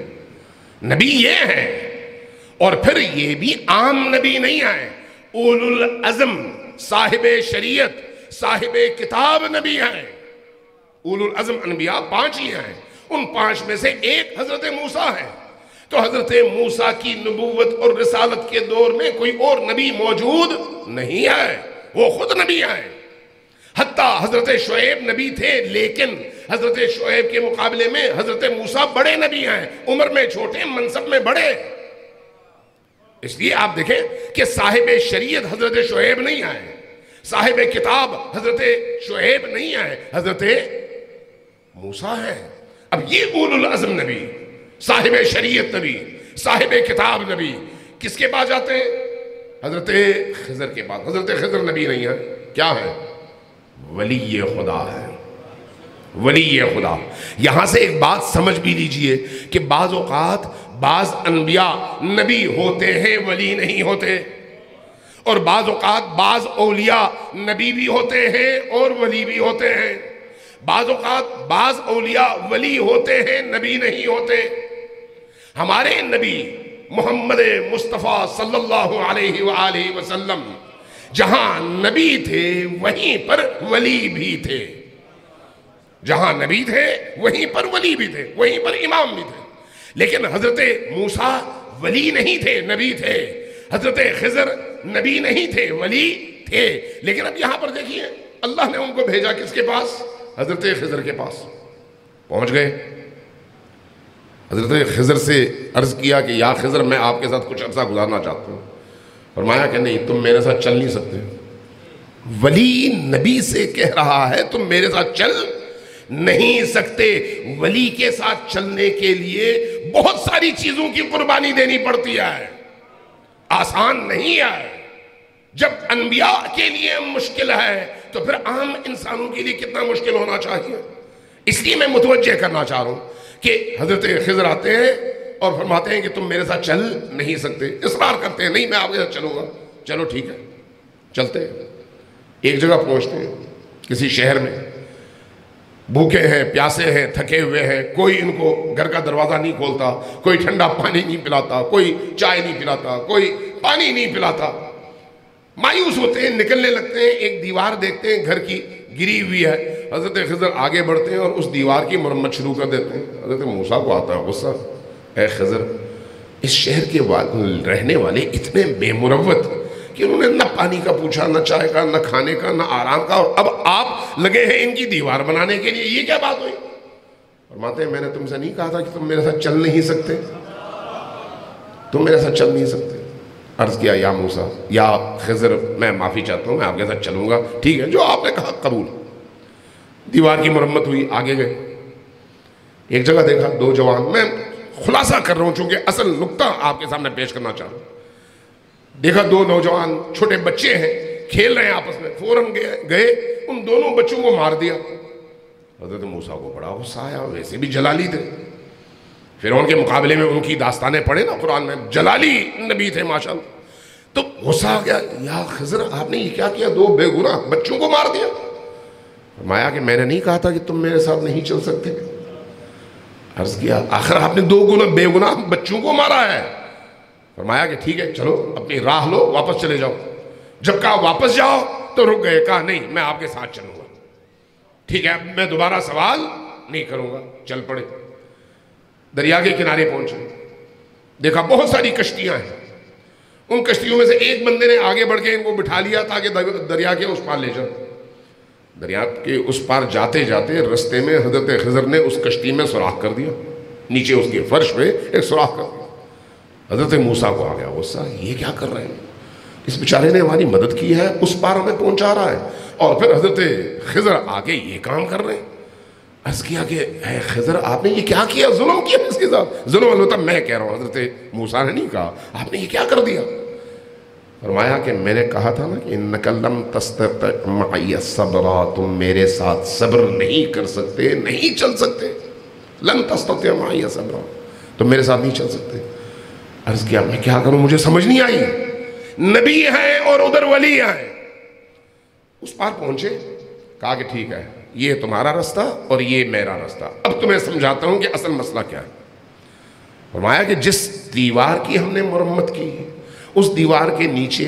नबी ये हैं, और फिर ये भी आम नबी नहीं आए, उलुल अज़म साहिबे शरीयत साहिबे किताब नबी हैं। उलुल अज़म अनबिया 5 ही हैं, उन 5 में से एक हज़रत मूसा है। तो हज़रत मूसा की नबूवत और रिसालत के दौर में कोई और नबी मौजूद नहीं है, वो खुद नबी हैं। हत्ता हज़रत शुएब नबी थे, लेकिन हज़रत शुएब के मुकाबले में हज़रत मूसा बड़े नबी हैं, उम्र में छोटे, मनसब में बड़े। इसलिए आप देखें कि साहिब शरीयत हज़रत शुएब नहीं आए, साहिब किताब हज़रत शुएब नहीं आए, हज़रत मूसा हैं। अब ये उलुल अज़म नबी, साहिब शरीयत नबी, साहिब किताब नबी किसके पास जाते हैं? हज़रत खिज़र के पास। हज़रत खिज़र नबी नहीं है, क्या है? वली खुदा है, वली खुदा। यहाँ से एक बात समझ भी लीजिए कि बाज़ औक़ात बाज़ अनबिया नबी होते हैं, वली नहीं होते, और बाज़ औक़ात बाज़ औलिया नबी भी होते हैं और वली भी होते हैं। बाज़ औक़ात बाज़ औलिया वली होते हैं, नबी नहीं होते। हमारे नबी मोहम्मद मुस्तफ़ा सल्लल्लाहु अलैहि वसल्लम, जहां नबी थे वहीं पर वली भी थे, जहां नबी थे वहीं पर वली भी थे, वहीं पर इमाम भी थे। लेकिन हजरत मूसा वली नहीं थे, नबी थे। हजरत खिजर नबी नहीं थे, वली थे। लेकिन अब यहां पर देखिए अल्लाह ने उनको भेजा किसके पास? हजरत खिजर के पास। पहुंच गए, हजरत खिजर से अर्ज़ किया कि या खिजर मैं आपके साथ कुछ अरसा गुजारना चाहता हूँ। फरमाया कि नहीं, तुम मेरे साथ चल नहीं सकते। वली नबी से कह रहा है तुम मेरे साथ चल नहीं सकते। वली के साथ चलने के लिए बहुत सारी चीज़ों की कुर्बानी देनी पड़ती है, आसान नहीं है। जब अनबिया के लिए मुश्किल है तो फिर आम इंसानों के लिए कितना मुश्किल होना चाहिए। इसलिए मैं मुतवज्जे करना चाह रहा हूँ कि हजरत खिजर आते हैं और फरमाते हैं कि तुम मेरे साथ चल नहीं सकते। इसरार करते हैं, नहीं मैं आपके साथ चलूँगा। चलो ठीक है, चलते हैं। एक जगह पहुँचते हैं किसी शहर में, भूखे हैं, प्यासे हैं, थके हुए हैं। कोई इनको घर का दरवाज़ा नहीं खोलता, कोई ठंडा पानी नहीं पिलाता, कोई चाय नहीं पिलाता, कोई पानी नहीं पिलाता। मायूस होते हैं, निकलने लगते हैं। एक दीवार देखते हैं घर की गिरी हुई है। हजरत खिजर आगे बढ़ते हैं और उस दीवार की मरम्मत शुरू कर देते हैं। हजरत मूसा को आता है गुस्सा, ऐ खिजर, इस शहर के रहने वाले इतने बेमुरवत कि उन्होंने न पानी का पूछा, न चाय का, न खाने का, न आराम का, और अब आप लगे हैं इनकी दीवार बनाने के लिए। ये क्या बात हुई? फरमाते हैं मैंने तुमसे नहीं कहा था कि तुम मेरे साथ चल नहीं सकते? तुम मेरे साथ चल नहीं सकते। अर्ज़ किया या मूसा, या खिजर, मैं माफ़ी चाहता हूँ, मैं आपके साथ चलूँगा। ठीक है, जो आपने कहा कबूल। दीवार की मरम्मत हुई, आगे गए। एक जगह देखा दो जवान, मैं खुलासा कर रहा हूँ चूँकि असल नुक्ता आपके सामने पेश करना चाह रहा हूँ। देखा दो नौजवान छोटे बच्चे हैं, खेल रहे हैं आपस में। फ़ौरन गए उन दोनों बच्चों को मार दिया। हज़रत मूसा को बड़ा गुस्सा आया, वैसे भी जलाली थे, फिर उनके मुकाबले में उनकी दास्तानें पढ़े ना कुरान में, जलाली नबी थे माशाल्लाह। तो गुस्सा आ गया, या खिजर आपने ये क्या किया, दो बेगुनाह बच्चों को मार दिया। फरमाया कि मैंने नहीं कहा था कि तुम मेरे साथ नहीं चल सकते? अर्ज किया आखिर आपने दो बेगुनाह बच्चों को मारा है। फरमाया कि ठीक है, चलो अपनी राह लो, वापस चले जाओ। जब कहा वापस जाओ तो रुक गए, कहा नहीं मैं आपके साथ चलूँगा। ठीक है, मैं दोबारा सवाल नहीं करूँगा। चल पड़े, दरिया के किनारे पहुंचे। देखा बहुत सारी कश्तियां हैं, उन कश्तियों में से एक बंदे ने आगे बढ़ के इनको बिठा लिया ताकि दरिया के उस पार ले जाओ। दरिया के उस पार जाते जाते रास्ते में हजरत खिजर ने उस कश्ती में सुराख कर दिया, नीचे उसके फर्श पे एक सुराख कर दिया। हजरत मूसा को आ गया गुस्सा, ये क्या कर रहे हैं, इस बेचारे ने हमारी मदद की है, उस पार हमें पहुँचा रहा है और फिर हजरत खिजर आगे ये काम कर रहे हैं। अर्ज़ किया कि है खिजर आपने ये क्या किया, जुल्म किया इसके साथ। जुल्म अलबत्ता मैं कह रहा हूँ, हजरत मूसा ने नहीं कहा, आपने ये क्या कर दिया। फरमाया कि मैंने कहा था ना कि नकलम तस्तमय सबरा, तुम मेरे साथ सब्र नहीं कर सकते, नहीं चल सकते। लन तस्तमय सबरा, तुम मेरे साथ नहीं चल सकते। अर्ज़ किया मैं क्या करूँ, मुझे समझ नहीं आई। नबी है और उधर वली है। उस पार पहुँचे, कहा कि ठीक है, ये तुम्हारा रास्ता और ये मेरा रास्ता, अब तुम्हें समझाता हूं कि असल मसला क्या है। फरमाया कि जिस दीवार की हमने मरम्मत की, उस दीवार के नीचे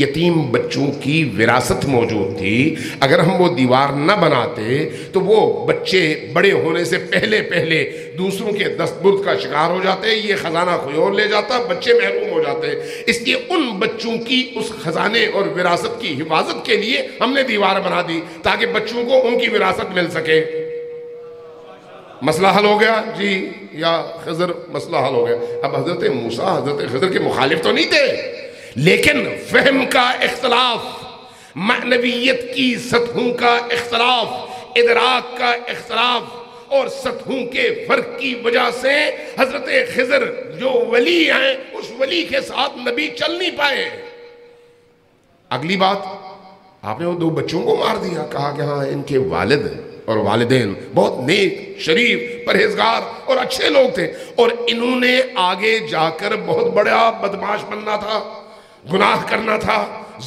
यतीम बच्चों की विरासत मौजूद थी। अगर हम वो दीवार न बनाते तो वो बच्चे बड़े होने से पहले पहले दूसरों के दस्तबर्द का शिकार हो जाते, ये ख़जाना खोल ले जाता, बच्चे महरूम हो जाते। इसलिए उन बच्चों की उस ख़जाने और विरासत की हिफाजत के लिए हमने दीवार बना दी ताकि बच्चों को उनकी विरासत मिल सके। मसला हल हो गया जी, या खिजर मसला हल हो गया। अब हजरत मूसा हजरत खिजर के मुखालिफ तो नहीं थे, लेकिन फहम का इख्तलाफ, मानवीयत की सतहों का इख्तलाफ, इदराक का इख्तलाफ और सतहों के फर्क की वजह से हजरत खिजर जो वली हैं उस वली के साथ नबी चल नहीं पाए। अगली बात, आपने वो दो बच्चों को मार दिया। कहा कि हाँ, इनके वालिद और वालिदैन बहुत नेक, शरीफ, परहेजगार और अच्छे लोग थे, और इन्होंने आगे जाकर बहुत बड़ा बदमाश बनना था, गुनाह करना था,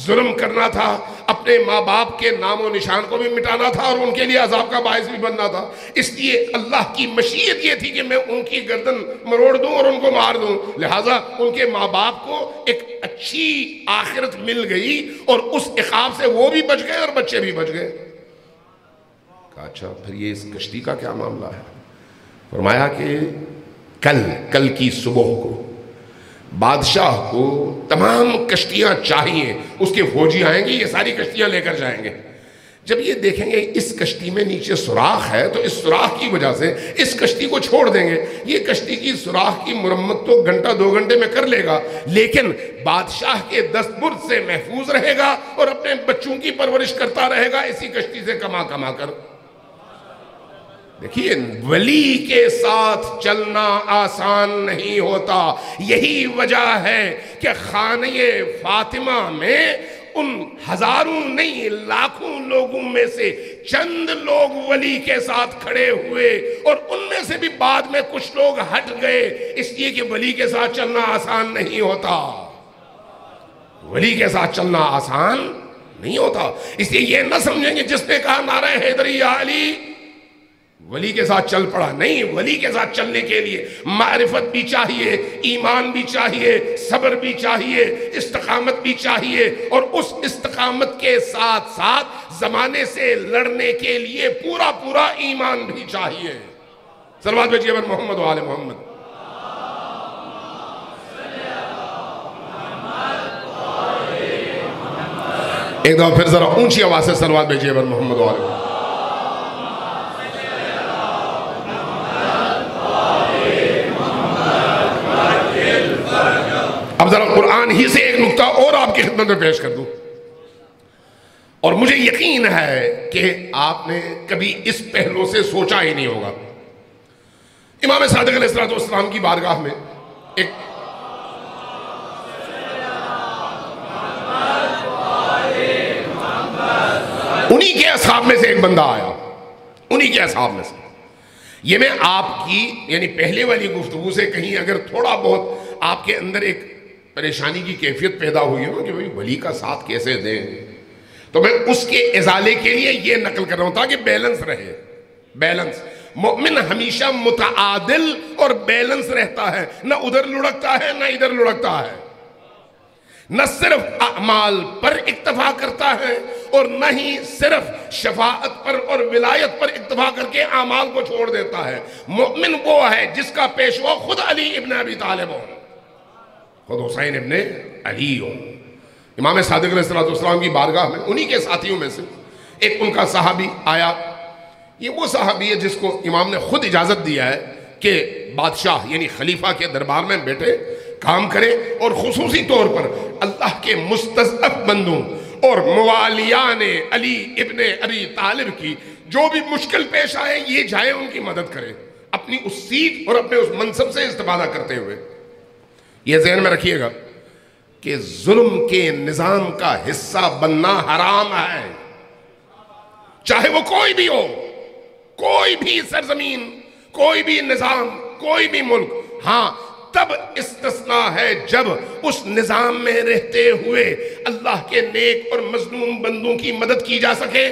जुल्म करना था, अपने माँ बाप के नामो निशान को भी मिटाना था और उनके लिए अजाब का बायस भी बनना था। इसलिए अल्लाह की मशीयत ये थी कि मैं उनकी गर्दन मरोड़ दूँ और उनको मार दूँ, लिहाजा उनके माँ बाप को एक अच्छी आखिरत मिल गई और उस इक़ाब से वो भी बच गए और बच्चे भी बच गए। कहा अच्छा फिर ये इस कश्ती का क्या मामला है? फरमाया कि कल की सुबह को बादशाह को तमाम कश्तियाँ चाहिए, उसके फौजी आएंगे, ये सारी कश्तियाँ लेकर जाएंगे। जब ये देखेंगे इस कश्ती में नीचे सुराख है तो इस सुराख की वजह से इस कश्ती को छोड़ देंगे, ये कश्ती की सुराख की मरम्मत तो घंटा दो घंटे में कर लेगा लेकिन बादशाह के दस्तबर्द से महफूज रहेगा और अपने बच्चों की परवरिश करता रहेगा इसी कश्ती से कमा कमा कर। देखिए वली के साथ चलना आसान नहीं होता, यही वजह है कि खाने फातिमा में उन हजारों नहीं लाखों लोगों में से चंद लोग वली के साथ खड़े हुए और उनमें से भी बाद में कुछ लोग हट गए, इसलिए कि वली के साथ चलना आसान नहीं होता, वली के साथ चलना आसान नहीं होता। इसलिए यह ना समझेंगे जिसने कहा नारा हैदरी या अली वली के साथ चल पड़ा, नहीं, वली के साथ चलने के लिए मारिफत भी चाहिए, ईमान भी चाहिए, सब्र भी चाहिए, इस्तिकामत भी चाहिए और उस इस्तिकामत के साथ साथ जमाने से लड़ने के लिए पूरा पूरा ईमान भी चाहिए। सल्लल्लाहु अलैहि वसल्लम मोहम्मद वाले मोहम्मद। एक दफा फिर जरा ऊंची आवाज से सल्लल्लाहु अलैहि वसल्लम मोहम्मद वाले। अब जरा कुरान ही से एक नुक्ता और आपकी खिदमत में पेश कर दूं और मुझे यकीन है कि आपने कभी इस पहलू से सोचा ही नहीं होगा। इमाम सादिक़ अलैहिस्सलाम की बारगाह में एक उन्हीं के असहाब में से एक बंदा आया, उन्हीं के असहाब में से। ये मैं आपकी यानी पहले वाली गुफ्तगू से कहीं अगर थोड़ा बहुत आपके अंदर एक परेशानी की कैफियत पैदा हुई हो कि भाई वली का साथ कैसे दें, तो मैं उसके इजाले के लिए ये नकल कर रहा हूँ ताकि बैलेंस रहे। बैलेंस मोमिन हमेशा मुतादिल और बैलेंस रहता है, ना उधर लुढ़कता है ना इधर लुढ़कता है, न सिर्फ अमाल पर इक्तफा करता है और न ही सिर्फ शफाअत पर और विलायत पर इक्तफा करके अमाल को छोड़ देता है। मोमिन वो है जिसका पेशवा खुद अली इब्न अबी तालिब हो, खुद हुसैन इब्न अली हो। इमाम सादिक़ अलैहिस्सलाम की बारगाह में उन्हीं के साथियों में से एक उनका सहाबी आया। ये वो सहाबी है जिसको इमाम ने खुद इजाज़त दिया है कि बादशाह यानी खलीफा के दरबार में बैठे काम करें और खुसूसी तौर पर अल्लाह के मुस्तज़अफ़ बंदों और मुवालियाने अली इब्न अबी तालिब की जो भी मुश्किल पेश आए ये जाए उनकी मदद करें, अपनी उस सीट और अपने उस मनसब से इस्तेमाल करते हुए। ये जहन में रखिएगा कि जुल्म के निज़ाम का हिस्सा बनना हराम है, चाहे वो कोई भी हो, कोई भी सरजमीन, कोई भी निज़ाम, कोई भी मुल्क। हाँ तब इस्तिस्ना है जब उस निज़ाम में रहते हुए अल्लाह के नेक और मजलूम बंदों की मदद की जा सके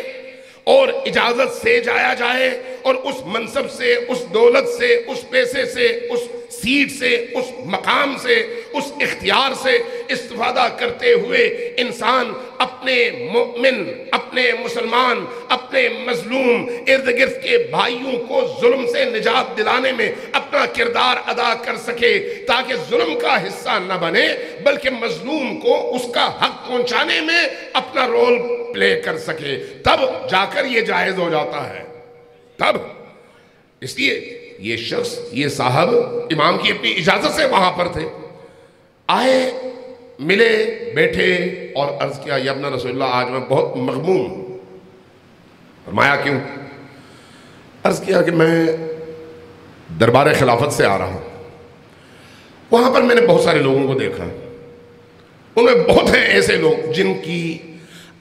और इजाज़त से जाया जाए और उस मनसब से, उस दौलत से, उस पैसे से, उस सीट से, उस मकाम से, उस इख्तियार से इस्तिफादा करते हुए इंसान अपने मोमिन, अपने मुसलमान, अपने मजलूम इर्द गिर्द के भाइयों को जुल्म से निजात दिलाने में अपना किरदार अदा कर सके ताकि जुल्म का हिस्सा न बने बल्कि मजलूम को उसका हक पहुँचाने में अपना रोल प्ले कर सके, तब जाकर ये जायज़ हो जाता है। तब इसलिए ये शख्स, ये साहब इमाम की अपनी इजाज़त से वहाँ पर थे, आए, मिले, बैठे और अर्ज़ किया या अपना रसूलल्लाह आज मैं बहुत मग़मूम हूँ। फरमाया क्यों? अर्ज़ किया कि मैं दरबार खिलाफत से आ रहा हूँ, वहाँ पर मैंने बहुत सारे लोगों को देखा, उनमें बहुत हैं ऐसे लोग जिनकी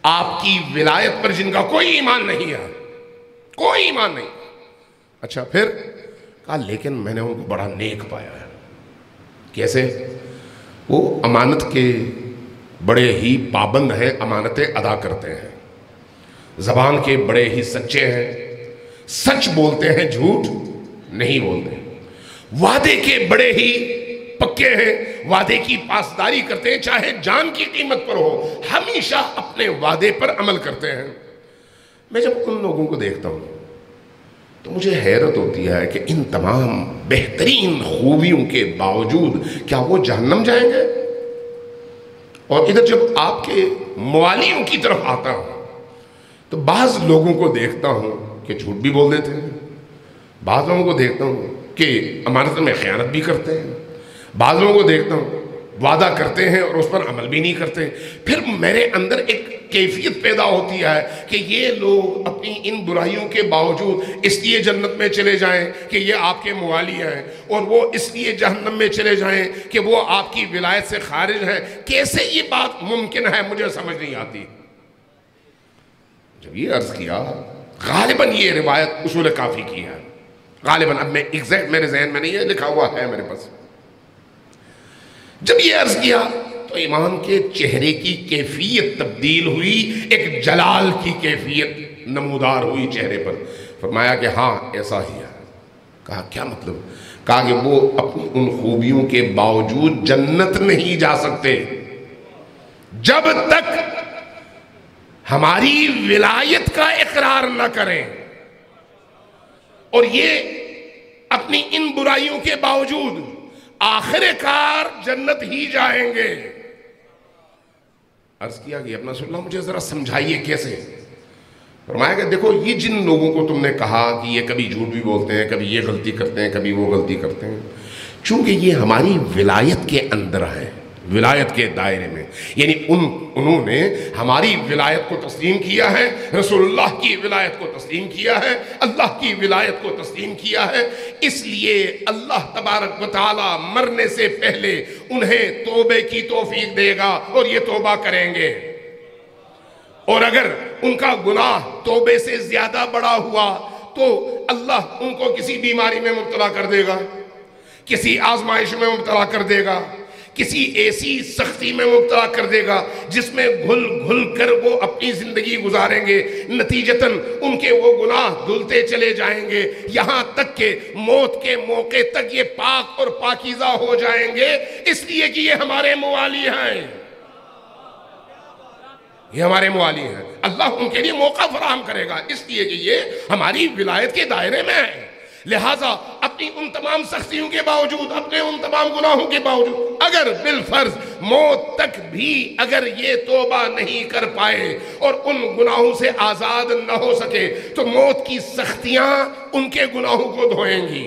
आपकी विलायत पर जिनका कोई ईमान नहीं है, कोई ईमान नहीं। अच्छा फिर? कहा लेकिन मैंने उनको बड़ा नेक पाया है। कैसे? वो अमानत के बड़े ही पाबंद हैं, अमानतें अदा करते हैं, ज़बान के बड़े ही सच्चे हैं, सच बोलते हैं, झूठ नहीं बोलते, वादे के बड़े ही पक्के हैं, वादे की पासदारी करते हैं चाहे जान की कीमत पर हो, हमेशा अपने वादे पर अमल करते हैं। मैं जब उन लोगों को देखता हूँ तो मुझे हैरत होती है कि इन तमाम बेहतरीन खूबियों के बावजूद क्या वो जहन्नम जाएंगे। और इधर जब आपके मवालियों की तरफ आता हूँ तो बाज़ लोगों को देखता हूँ कि झूठ भी बोल देते हैं, बाज़ लोगों को देखता हूँ कि अमानत में ख़यानत भी करते हैं, बाज़ लोगों को देखता हूँ वादा करते हैं और उस पर अमल भी नहीं करते। फिर मेरे अंदर एक कैफियत पैदा होती है कि ये लोग अपनी इन बुराइयों के बावजूद इसलिए जन्नत में चले जाएं कि ये आपके मुवाली हैं, और वो इसलिए जहन्नम में चले जाएं कि वो आपकी विलायत से खारिज हैं। कैसे ये बात मुमकिन है, मुझे समझ नहीं आती। जब ये अर्ज़ किया, गालिबन ये रिवायत उसूल काफ़ी की है, गालिबन, अब मैं एग्जैक्ट मेरे जहन में नहीं है, लिखा हुआ है मेरे पास। जब ये अर्ज़ किया तो इमाम के चेहरे की कैफियत तब्दील हुई, एक जलाल की कैफियत नमूदार हुई चेहरे पर। फरमाया कि हाँ ऐसा ही है। कहा क्या मतलब? कहा कि वो अपनी उन खूबियों के बावजूद जन्नत नहीं जा सकते जब तक हमारी विलायत का इकरार न करें, और ये अपनी इन बुराइयों के बावजूद आखिरकार जन्नत ही जाएंगे। अर्ज किया कि अपना सुल्लाह मुझे जरा समझाइए कैसे। फरमाया कि देखो, ये जिन लोगों को तुमने कहा कि ये कभी झूठ भी बोलते हैं, कभी ये गलती करते हैं, कभी वो गलती करते हैं, चूंकि ये हमारी विलायत के अंदर है, विलायत के दायरे में, यानी उन्होंने हमारी विलायत को तस्लीम किया है, रसूलुल्लाह की विलायत को तस्लीम किया है, अल्लाह की विलायत को तस्लीम किया है, इसलिए अल्लाह तबारक व तआला मरने से पहले उन्हें तौबे की तौफीक देगा और ये तौबा करेंगे। और अगर उनका गुनाह तौबे से ज़्यादा बड़ा हुआ तो अल्लाह उनको किसी बीमारी में मुब्तला कर देगा, किसी आजमाइश में मुब्तला कर देगा, किसी ऐसी सख्ती में मुब्तला कर देगा जिसमें घुल घुल कर वो अपनी ज़िंदगी गुजारेंगे। नतीजतन उनके वो गुनाह धुलते चले जाएंगे, यहाँ तक के मौत के मौके तक ये पाक और पाकीज़ा हो जाएंगे, इसलिए कि ये हमारे मुवाली हैं, ये हमारे मुवाली हैं। अल्लाह उनके लिए मौका फराहम करेगा इसलिए कि ये हमारी विलायत के दायरे में है। लिहाजा अपनी उन तमाम सख्तियों के बावजूद, अपने उन तमाम गुनाहों के बावजूद, अगर बिलफर्ज मौत तक भी अगर ये तौबा नहीं कर पाए और उन गुनाहों से आज़ाद न हो सके तो मौत की सख्तियाँ उनके गुनाहों को धोएंगी,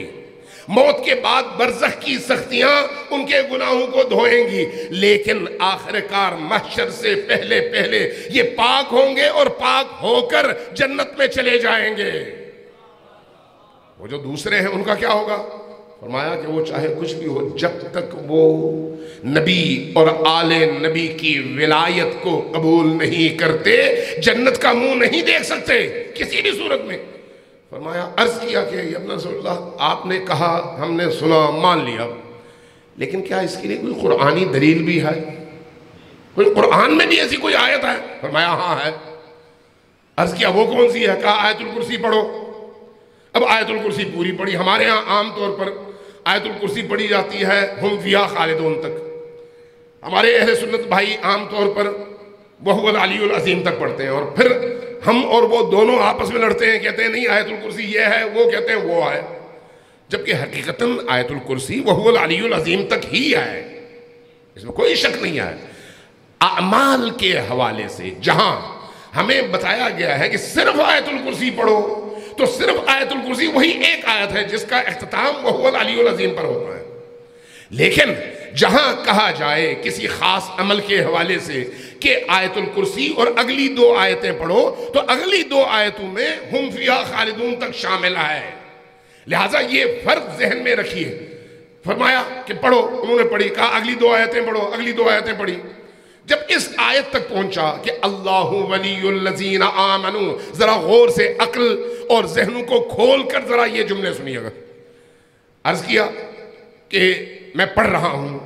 मौत के बाद बरज़ख की सख्तियाँ उनके गुनाहों को धोएंगी, लेकिन आखिरकार महशर से पहले पहले ये पाक होंगे और पाक होकर जन्नत में चले जाएंगे। वो जो दूसरे हैं उनका क्या होगा? फरमाया कि वो चाहे कुछ भी हो, जब तक वो नबी और आले नबी की विलायत को कबूल नहीं करते जन्नत का मुंह नहीं देख सकते किसी भी सूरत में। फरमाया, अर्ज किया कि अपना रसूलुल्लाह, आपने कहा, हमने सुना, मान लिया, लेकिन क्या इसके लिए कोई कुरानी दलील भी है? कोई कुरान में भी ऐसी कोई आयत है? फरमाया हाँ है। अर्ज किया वो कौन सी है? कहा आयतुल कुर्सी पढ़ो। अब आयतुल कुर्सी पूरी पढ़ी। हमारे यहाँ आम तौर पर आयतुल कुर्सी पढ़ी जाती है हम फिया खालिदून तक, हमारे अहले सुन्नत भाई आम तौर पर वहुवल अलीउल अज़ीम तक पढ़ते हैं, और फिर हम और वो दोनों आपस में लड़ते हैं, कहते हैं नहीं आयतुल कुर्सी ये है, वो कहते हैं वो है, जबकि हकीकतन आयतुल कुर्सी वहुवल अलीउल अज़ीम तक ही है, इसमें कोई शक नहीं है। आमाल के हवाले से जहाँ हमें बताया गया है कि सिर्फ आयतुल कुर्सी पढ़ो, तो सिर्फ आयतुल कुर्सी वही एक आयत है जिसका अख्तिताम वहुवल अलीउल अज़ीम पर होता है, लेकिन जहां कहा जाए किसी खास अमल के हवाले से कि आयतुल कुर्सी और अगली दो आयतें पढ़ो, तो अगली दो आयतों में हम फिया खालिदून तक शामिल है, लिहाजा ये फर्क जहन में रखिए। फरमाया कि पढ़ो, उन्होंने पढ़ी। कहा अगली दो आयतें पढ़ो, अगली दो आयतें पढ़ी। जब इस आयत तक पहुंचा कि अल्लाहु वलियुल लज़ीना आमनू, जरा गौर से अक्ल और जहनों को खोल कर जरा ये जुमले सुनिएगा। अर्ज किया कि मैं पढ़ रहा हूँ,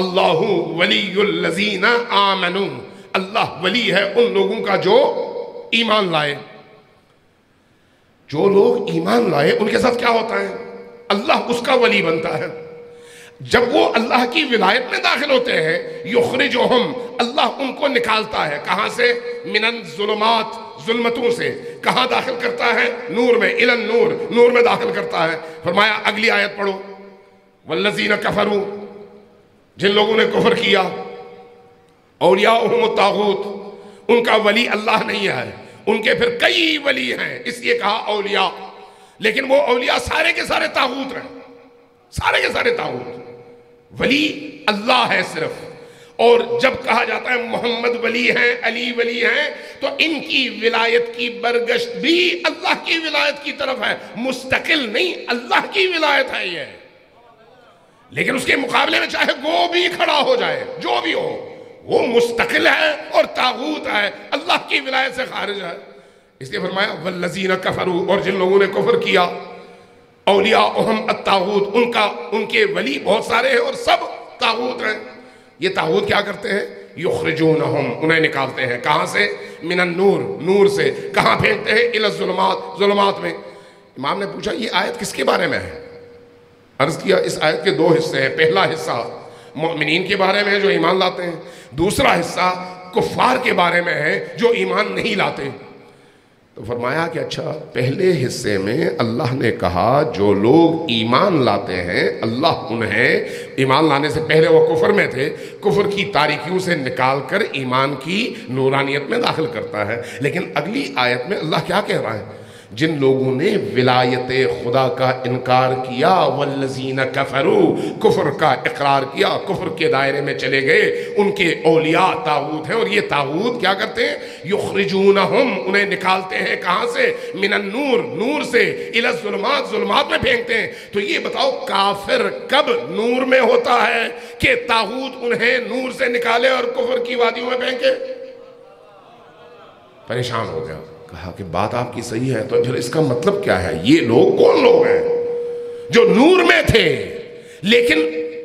अल्लाहु वलीयुल लज़ीना आमनू, अल्लाह वली है उन लोगों का जो ईमान लाए। जो लोग ईमान लाए उनके साथ क्या होता है, अल्लाह उसका वली बनता है। जब वो अल्लाह की विलायत में दाखिल होते हैं, युखरिजुहुम, अल्लाह उनको निकालता है। कहाँ से? मिनन ज़ुलुमात, ज़ुल्मतों से। कहाँ दाखिल करता है? नूर में, इलन नूर, नूर में दाखिल करता है। फरमाया अगली आयत पढ़ो, वल्लज़ीना कफरू, जिन लोगों ने कुफर किया, औलियाउहुमुत तागूत, उनका वली अल्लाह नहीं है, उनके फिर कई वली हैं, इसलिए कहा औलिया। लेकिन वो औलिया सारे के सारे तागूत हैं, सारे के सारे तागूत। वली अल्लाह है सिर्फ। और जब कहा जाता है मोहम्मद वली हैं, अली वली हैं, तो इनकी विलायत की बरगश्त भी अल्लाह की विलायत की तरफ है, मुस्तकिल नहीं, अल्लाह की विलायत है ये। लेकिन उसके मुकाबले में चाहे वो भी खड़ा हो जाए, जो भी हो, वो मुस्तकिल है और तागूत है, अल्लाह की विलायत से खारिज है। इसलिए फरमाया वल्लज़ीना कफरू, और जिन लोगों ने कुफ्र किया, औलिया अहम तागूत, उनका, उनके वली बहुत सारे हैं और सब तागूत हैं। ये तागूत क्या करते हैं? युखरिजूनहुम, उन्हें निकालते हैं। कहाँ से? मिनन नूर, नूर से। कहाँ फेंकते हैं? इलज़ुलुमात, ज़ुलुमात में। इमाम ने पूछा ये आयत किसके बारे में है? अर्ज़ किया इस आयत के दो हिस्से हैं। पहला हिस्सा मोमिनीन के बारे में है जो ईमान लाते हैं, दूसरा हिस्सा कुफ़ार के बारे में है जो ईमान नहीं लाते। तो फरमाया कि अच्छा, पहले हिस्से में अल्लाह ने कहा जो लोग ईमान लाते हैं, अल्लाह उन्हें ईमान लाने से पहले, वो कुफर में थे, कुफर की तारीकियों से निकाल कर ईमान की नूरानियत में दाखिल करता है। लेकिन अगली आयत में अल्लाह क्या कह रहा है? जिन लोगों ने विलायत खुदा का इनकार किया, वल्लज़ीना कफरू, कुफर का इकरार किया, कुफर के दायरे में चले गए, उनके औलिया तागूत हैं और ये तागूत क्या करते हैं? युखरिजूनहुम, उन्हें निकालते हैं। कहाँ से? मिनन नूर, नूर से। इलज़ुलुमात, ज़ुलुमात में फेंकते हैं। तो ये बताओ काफिर कब नूर में होता है कि तागूत उन्हें नूर से निकाले और कुफर की वादियों में फेंके? परेशान हो गया, कहा कि बात आपकी सही है, तो फिर इसका मतलब क्या है? ये लोग कौन लोग हैं जो नूर में थे लेकिन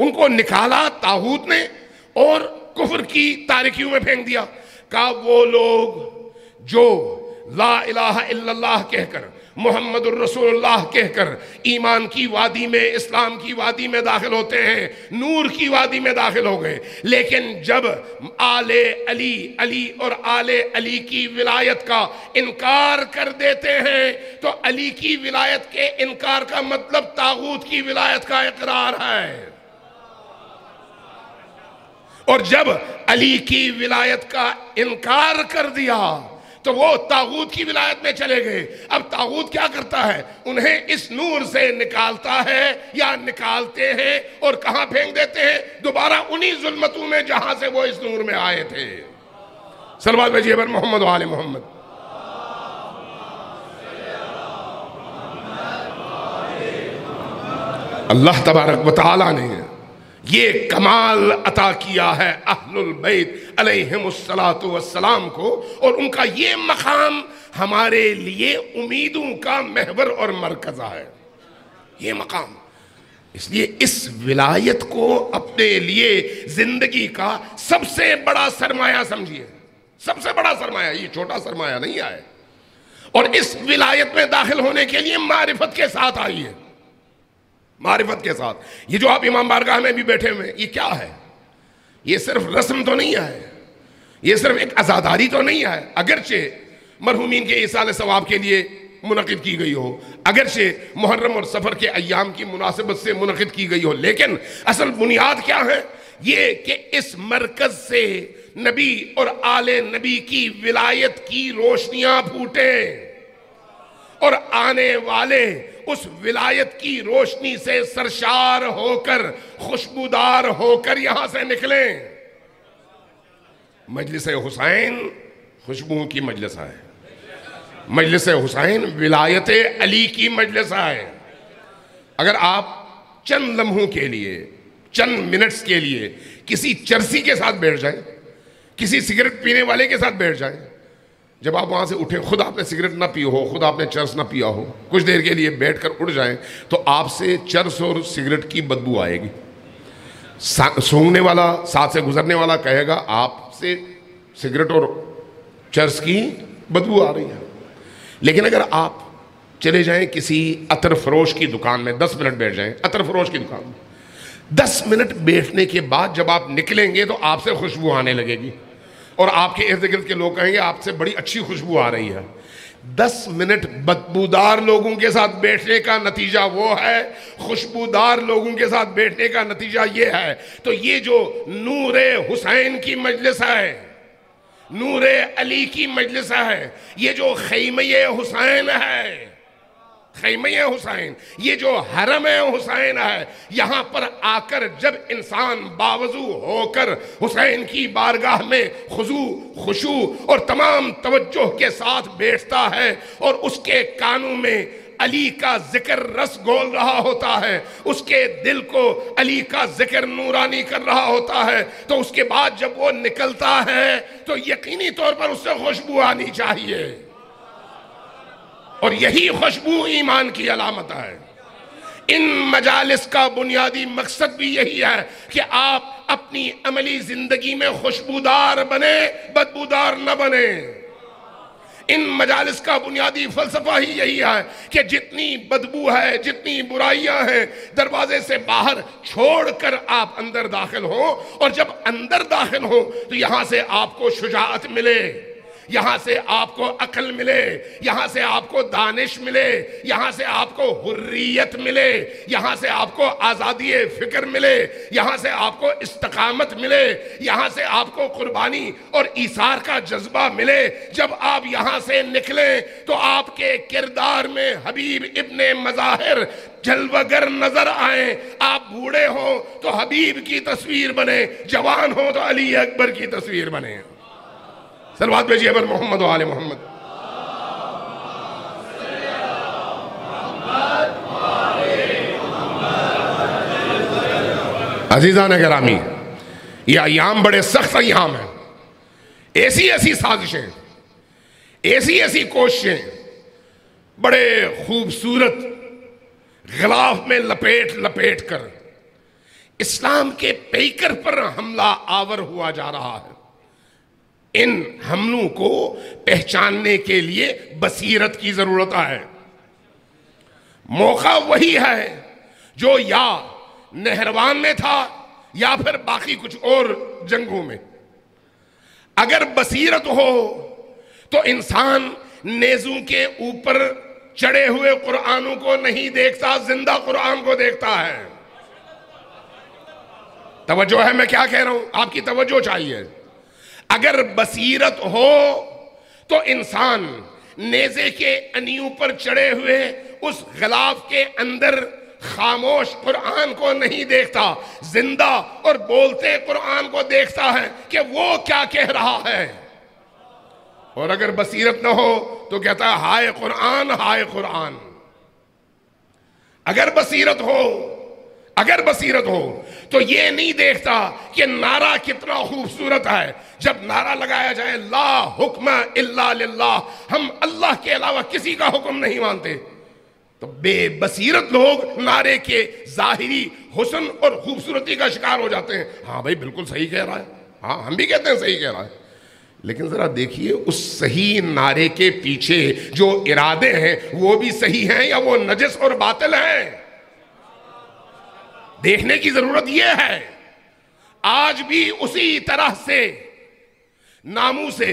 उनको निकाला ताहूत ने और कुफर की तारीकियों में फेंक दिया? कहा वो लोग जो ला इलाहा इल्लल्लाह कहकर, मोहम्मद रसूलुल्लाह कहकर ईमान की वादी में, इस्लाम की वादी में दाखिल होते हैं, नूर की वादी में दाखिल हो गए, लेकिन जब आले अली, अली और आले अली की विलायत का इनकार कर देते हैं, तो अली की विलायत के इनकार का मतलब तागूत की विलायत का इकरार है। और जब अली की विलायत का इनकार कर दिया तो वो तागूत की विलायत में चले गए। अब तागूत क्या करता है? उन्हें इस नूर से निकालता है या निकालते हैं और कहाँ फेंक देते हैं? दोबारा उन्हीं जुल्मतों में जहाँ से वो इस नूर में आए थे। सल्लल्लाहु अलैहि वसल्लम, मोहम्मद वाले मोहम्मद। अल्लाह तबारक व तआला ने ये कमाल अता किया है अहलुल बैत अलैहिमुस्सलातु वस्सलाम को, और उनका ये मकाम हमारे लिए उम्मीदों का महवर और मरकज़ है। ये मकाम, इसलिए इस विलायत को अपने लिए ज़िंदगी का सबसे बड़ा सरमाया समझिए, सबसे बड़ा सरमाया, ये छोटा सरमाया नहीं है। और इस विलायत में दाखिल होने के लिए मारिफत के साथ आइए, मारिफत के साथ। ये जो आप इमाम बारगाह में भी बैठे हुए हैं, ये क्या है? ये सिर्फ रस्म तो नहीं है, ये सिर्फ एक आज़ादारी तो नहीं है, अगरचे मरहूमीन के इसाले सवाब के लिए मुनक़िद की गई हो, अगरचे मुहर्रम और सफ़र के अय्याम की मुनासिबत से मुनक़िद की गई हो, लेकिन असल बुनियाद क्या है? ये कि इस मरकज़ से नबी और आले नबी की विलायत की रोशनियाँ फूटें और आने वाले उस विलायत की रोशनी से सरशार होकर, खुशबूदार होकर यहां से निकलें। मजलिस हुसैन खुशबुओं की मजलिस है, मजलिस हुसैन विलायत अली की मजलिस है। अगर आप चंद लम्हों के लिए, चंद मिनट्स के लिए किसी चर्सी के साथ बैठ जाएं, किसी सिगरेट पीने वाले के साथ बैठ जाएं, जब आप वहाँ से उठे, खुद आपने सिगरेट ना पी हो, खुद आपने चर्स ना पिया हो, कुछ देर के लिए बैठकर उठ जाएं, तो आपसे चर्स और सिगरेट की बदबू आएगी, सूंघने वाला, साथ से गुजरने वाला कहेगा आपसे सिगरेट और चर्स की बदबू आ रही है। लेकिन अगर आप चले जाएं किसी अतर फरोश की दुकान में, 10 मिनट बैठ जाएं अतर फरोश की दुकान में, 10 मिनट बैठने के बाद जब आप निकलेंगे तो आपसे खुशबू आने लगेगी और आपके इर्द गिर्द के लोग कहेंगे आपसे बड़ी अच्छी खुशबू आ रही है। 10 मिनट बदबूदार लोगों के साथ बैठने का नतीजा वो है, खुशबूदार लोगों के साथ बैठने का नतीजा ये है। तो ये जो नूरे हुसैन की मजलिस है, नूरे अली की मजलिस है, ये जो खैमे हुसैन है, खैमे हुसैन, ये जो हरम हुसैन है, यहाँ पर आकर जब इंसान बावजू होकर हुसैन की बारगाह में खुजू खुशू और तमाम तवज्जो के साथ बैठता है और उसके कानों में अली का जिक्र रस गोल रहा होता है, उसके दिल को अली का जिक्र नूरानी कर रहा होता है, तो उसके बाद जब वो निकलता है तो यकीनी तौर पर उससे खुशबू आनी चाहिए। और यही खुशबू ईमान की अलामत है। इन मजालिस का बुनियादी मकसद भी यही है कि आप अपनी अमली जिंदगी में खुशबूदार बने, बदबूदार न बने। इन मजालिस का बुनियादी फलसफा ही यही है कि जितनी बदबू है, जितनी बुराइयां हैं, दरवाजे से बाहर छोड़कर आप अंदर दाखिल हो, और जब अंदर दाखिल हो तो यहाँ से आपको शुजाअत मिले, यहाँ से आपको अकल मिले, यहाँ से आपको दानिश मिले, यहाँ से आपको हुर्रियत मिले, यहाँ से आपको आज़ादी फ़िक्र मिले, यहाँ से आपको इस्तकामत मिले, यहाँ से आपको कुर्बानी और ईसार का जज्बा मिले। जब आप यहाँ से निकलें तो आपके किरदार में हबीब इब्ने मज़ाहिर जलवागर नजर आए। आप बूढ़े हो तो हबीब की तस्वीर बने, जवान हो तो अली अकबर की तस्वीर बने। सलवात भेजिए पर मोहम्मद वाले मोहम्मद। अजीजान गिरामी, ये अयाम बड़े सख्त अयाम हैं। ऐसी ऐसी साजिशें, ऐसी ऐसी कोशिशें बड़े खूबसूरत गिलाफ में लपेट लपेट कर इस्लाम के पैकर पर हमला आवर हुआ जा रहा है। इन हमलों को पहचानने के लिए बसीरत की जरूरत है। मौका वही है जो या नहरवान में था या फिर बाकी कुछ और जंगों में। अगर बसीरत हो तो इंसान नेजों के ऊपर चढ़े हुए कुरानों को नहीं देखता, जिंदा कुरान को देखता है। तवज्जो है मैं क्या कह रहा हूं, आपकी तवज्जो चाहिए। अगर बसीरत हो तो इंसान नेज़े के अनियों पर चढ़े हुए उस ग़िलाफ़ के अंदर खामोश कुरान को नहीं देखता, जिंदा और बोलते कुरान को देखता है कि वो क्या कह रहा है। और अगर बसीरत ना हो तो कहता है हाय कुरान, हाय कुरान। अगर बसीरत हो, अगर बसीरत हो तो ये नहीं देखता कि नारा कितना खूबसूरत है। जब नारा लगाया जाए ला हुक्म इल्ला लिल्लाह, हम अल्लाह के अलावा किसी का हुक्म नहीं मानते, तो बेबसीरत लोग नारे के जाहिरी हुस्न और खूबसूरती का शिकार हो जाते हैं। हाँ भाई बिल्कुल सही कह रहा है, हाँ हम भी कहते हैं सही कह रहा है, लेकिन ज़रा देखिए उस सही नारे के पीछे जो इरादे हैं वो भी सही हैं या वो नजस और बातिल हैं, देखने की जरूरत यह है। आज भी उसी तरह से नामूसे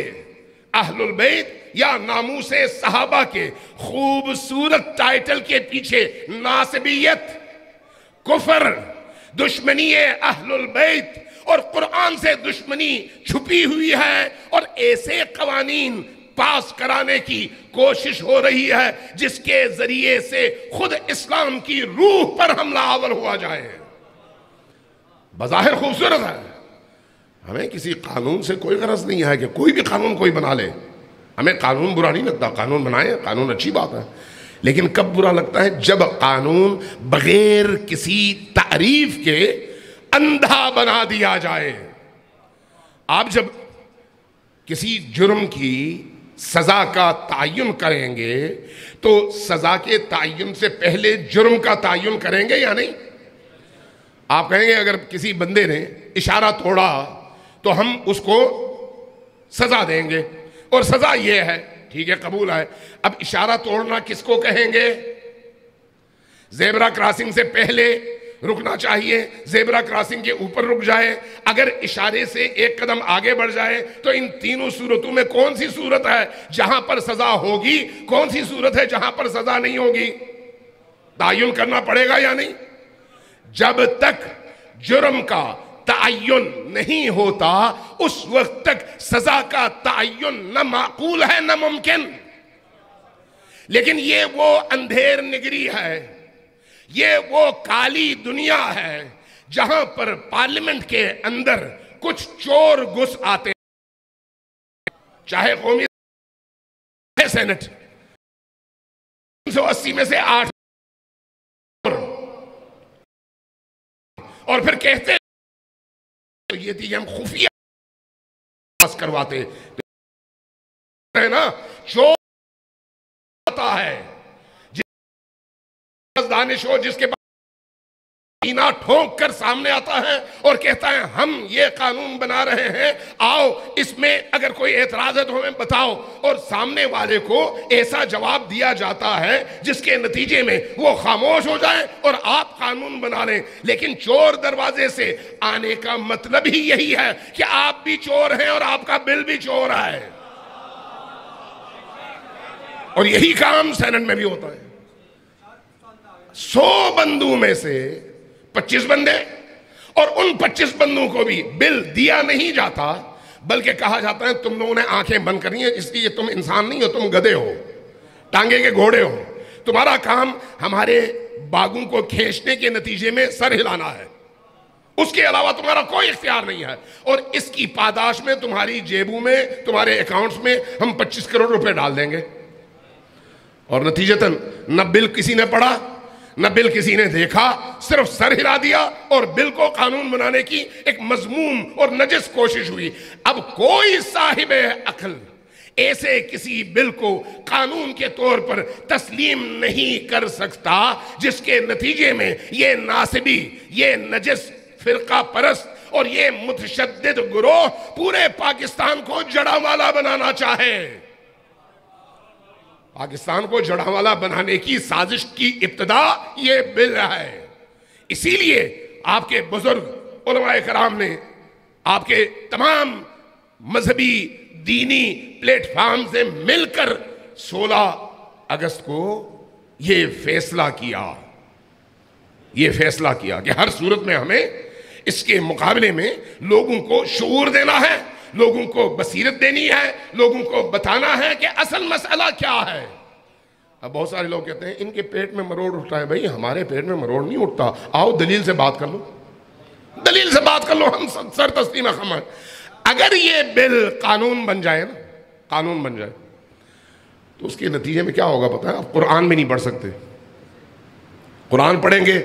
अहलुल बैत या नामूसे सहाबा के खूबसूरत टाइटल के पीछे नासिबियत, कुफर, दुश्मनी अहलुल बैत और कुरान से दुश्मनी छुपी हुई है, और ऐसे कवानीन पास कराने की कोशिश हो रही है जिसके जरिए से खुद इस्लाम की रूह पर हमला आवर हुआ जाए। बज़ाहिर खूबसूरत है, हमें किसी कानून से कोई गरज नहीं है कि कोई भी कानून कोई बना ले, हमें कानून बुरा नहीं लगता, कानून बनाए, कानून अच्छी बात है। लेकिन कब बुरा लगता है? जब कानून बगैर किसी तारीफ के अंधा बना दिया जाए। आप जब किसी जुर्म की सज़ा का तायुन करेंगे तो सज़ा के तायुन से पहले जुर्म का तायुन करेंगे या नहीं? आप कहेंगे अगर किसी बंदे ने इशारा तोड़ा तो हम उसको सज़ा देंगे और सज़ा ये है, ठीक है, कबूल है। अब इशारा तोड़ना किसको कहेंगे? जेबरा क्रॉसिंग से पहले रुकना चाहिए, जेबरा क्रॉसिंग के ऊपर रुक जाए, अगर इशारे से एक कदम आगे बढ़ जाए तो इन तीनों सूरतों में कौन सी सूरत है जहां पर सज़ा होगी, कौन सी सूरत है जहां पर सज़ा नहीं होगी? तायुन करना पड़ेगा या नहीं? जब तक जुर्म का तायुन नहीं होता उस वक्त तक सजा का तायुन न माकूल है न मुमकिन। लेकिन ये वो अंधेर निगरी है, ये वो काली दुनिया है जहां पर पार्लियामेंट के अंदर कुछ चोर घुस आते, चाहे कौमी सेनेट 380 में से 8, और फिर कहते तो ये थी हम खुफिया पास करवाते है ना। चोर आता है दानिश हो, जिसके ईना ठोंक कर सामने आता है और कहता है हम ये कानून बना रहे हैं, आओ इसमें अगर कोई एतराज है तो हमें बताओ, और सामने वाले को ऐसा जवाब दिया जाता है जिसके नतीजे में वो खामोश हो जाए और आप कानून बना लें। लेकिन चोर दरवाजे से आने का मतलब ही यही है कि आप भी चोर हैं और आपका बिल भी चोर है, और यही काम सेनेट में भी होता है। 100 बंदों में से 25 बंदे, और उन 25 बंदों को भी बिल दिया नहीं जाता बल्कि कहा जाता है तुम लोगों ने आंखें बंद करनी है, इसलिए तुम इंसान नहीं हो, तुम गधे हो, टांगे के घोड़े हो, तुम्हारा काम हमारे बागों को खींचने के नतीजे में सर हिलाना है, उसके अलावा तुम्हारा कोई इख्तियार नहीं है। और इसकी पादाश में तुम्हारी जेबों में, तुम्हारे अकाउंट्स में हम 25 करोड़ रुपए डाल देंगे, और नतीजतन न बिल किसी ने पढ़ा न बिल किसी ने देखा, सिर्फ सर हिला दिया और बिल को कानून बनाने की एक मजमूम और नजिस कोशिश हुई। अब कोई साहिबे अकल ऐसे किसी बिल को कानून के तौर पर तस्लीम नहीं कर सकता जिसके नतीजे में ये नासिबी, ये नजिस, फिरका परस्त और ये मुतशद्दिद गिरोह पूरे पाकिस्तान को जड़ांवाला बनाना चाहे। पाकिस्तान को जड़ांवाला बनाने की साजिश की इब्तदा ये बिल है। इसीलिए आपके बुजुर्ग उलमाए कराम ने आपके तमाम मजहबी दीनी प्लेटफॉर्म से मिलकर 16 अगस्त को ये फैसला किया, ये फैसला किया कि हर सूरत में हमें इसके मुकाबले में लोगों को शऊर देना है, लोगों को बसीरत देनी है, लोगों को बताना है कि असल मसला क्या है। अब बहुत सारे लोग कहते हैं इनके पेट में मरोड़ उठता है, भाई हमारे पेट में मरोड़ नहीं उठता, आओ दलील से बात कर लो, दलील से बात कर लो, हम सर तस्लीम खम है। अगर ये बिल कानून बन जाए ना, कानून बन जाए तो उसके नतीजे में क्या होगा पता है? आप कुरान भी नहीं पढ़ सकते, कुरान पढ़ेंगे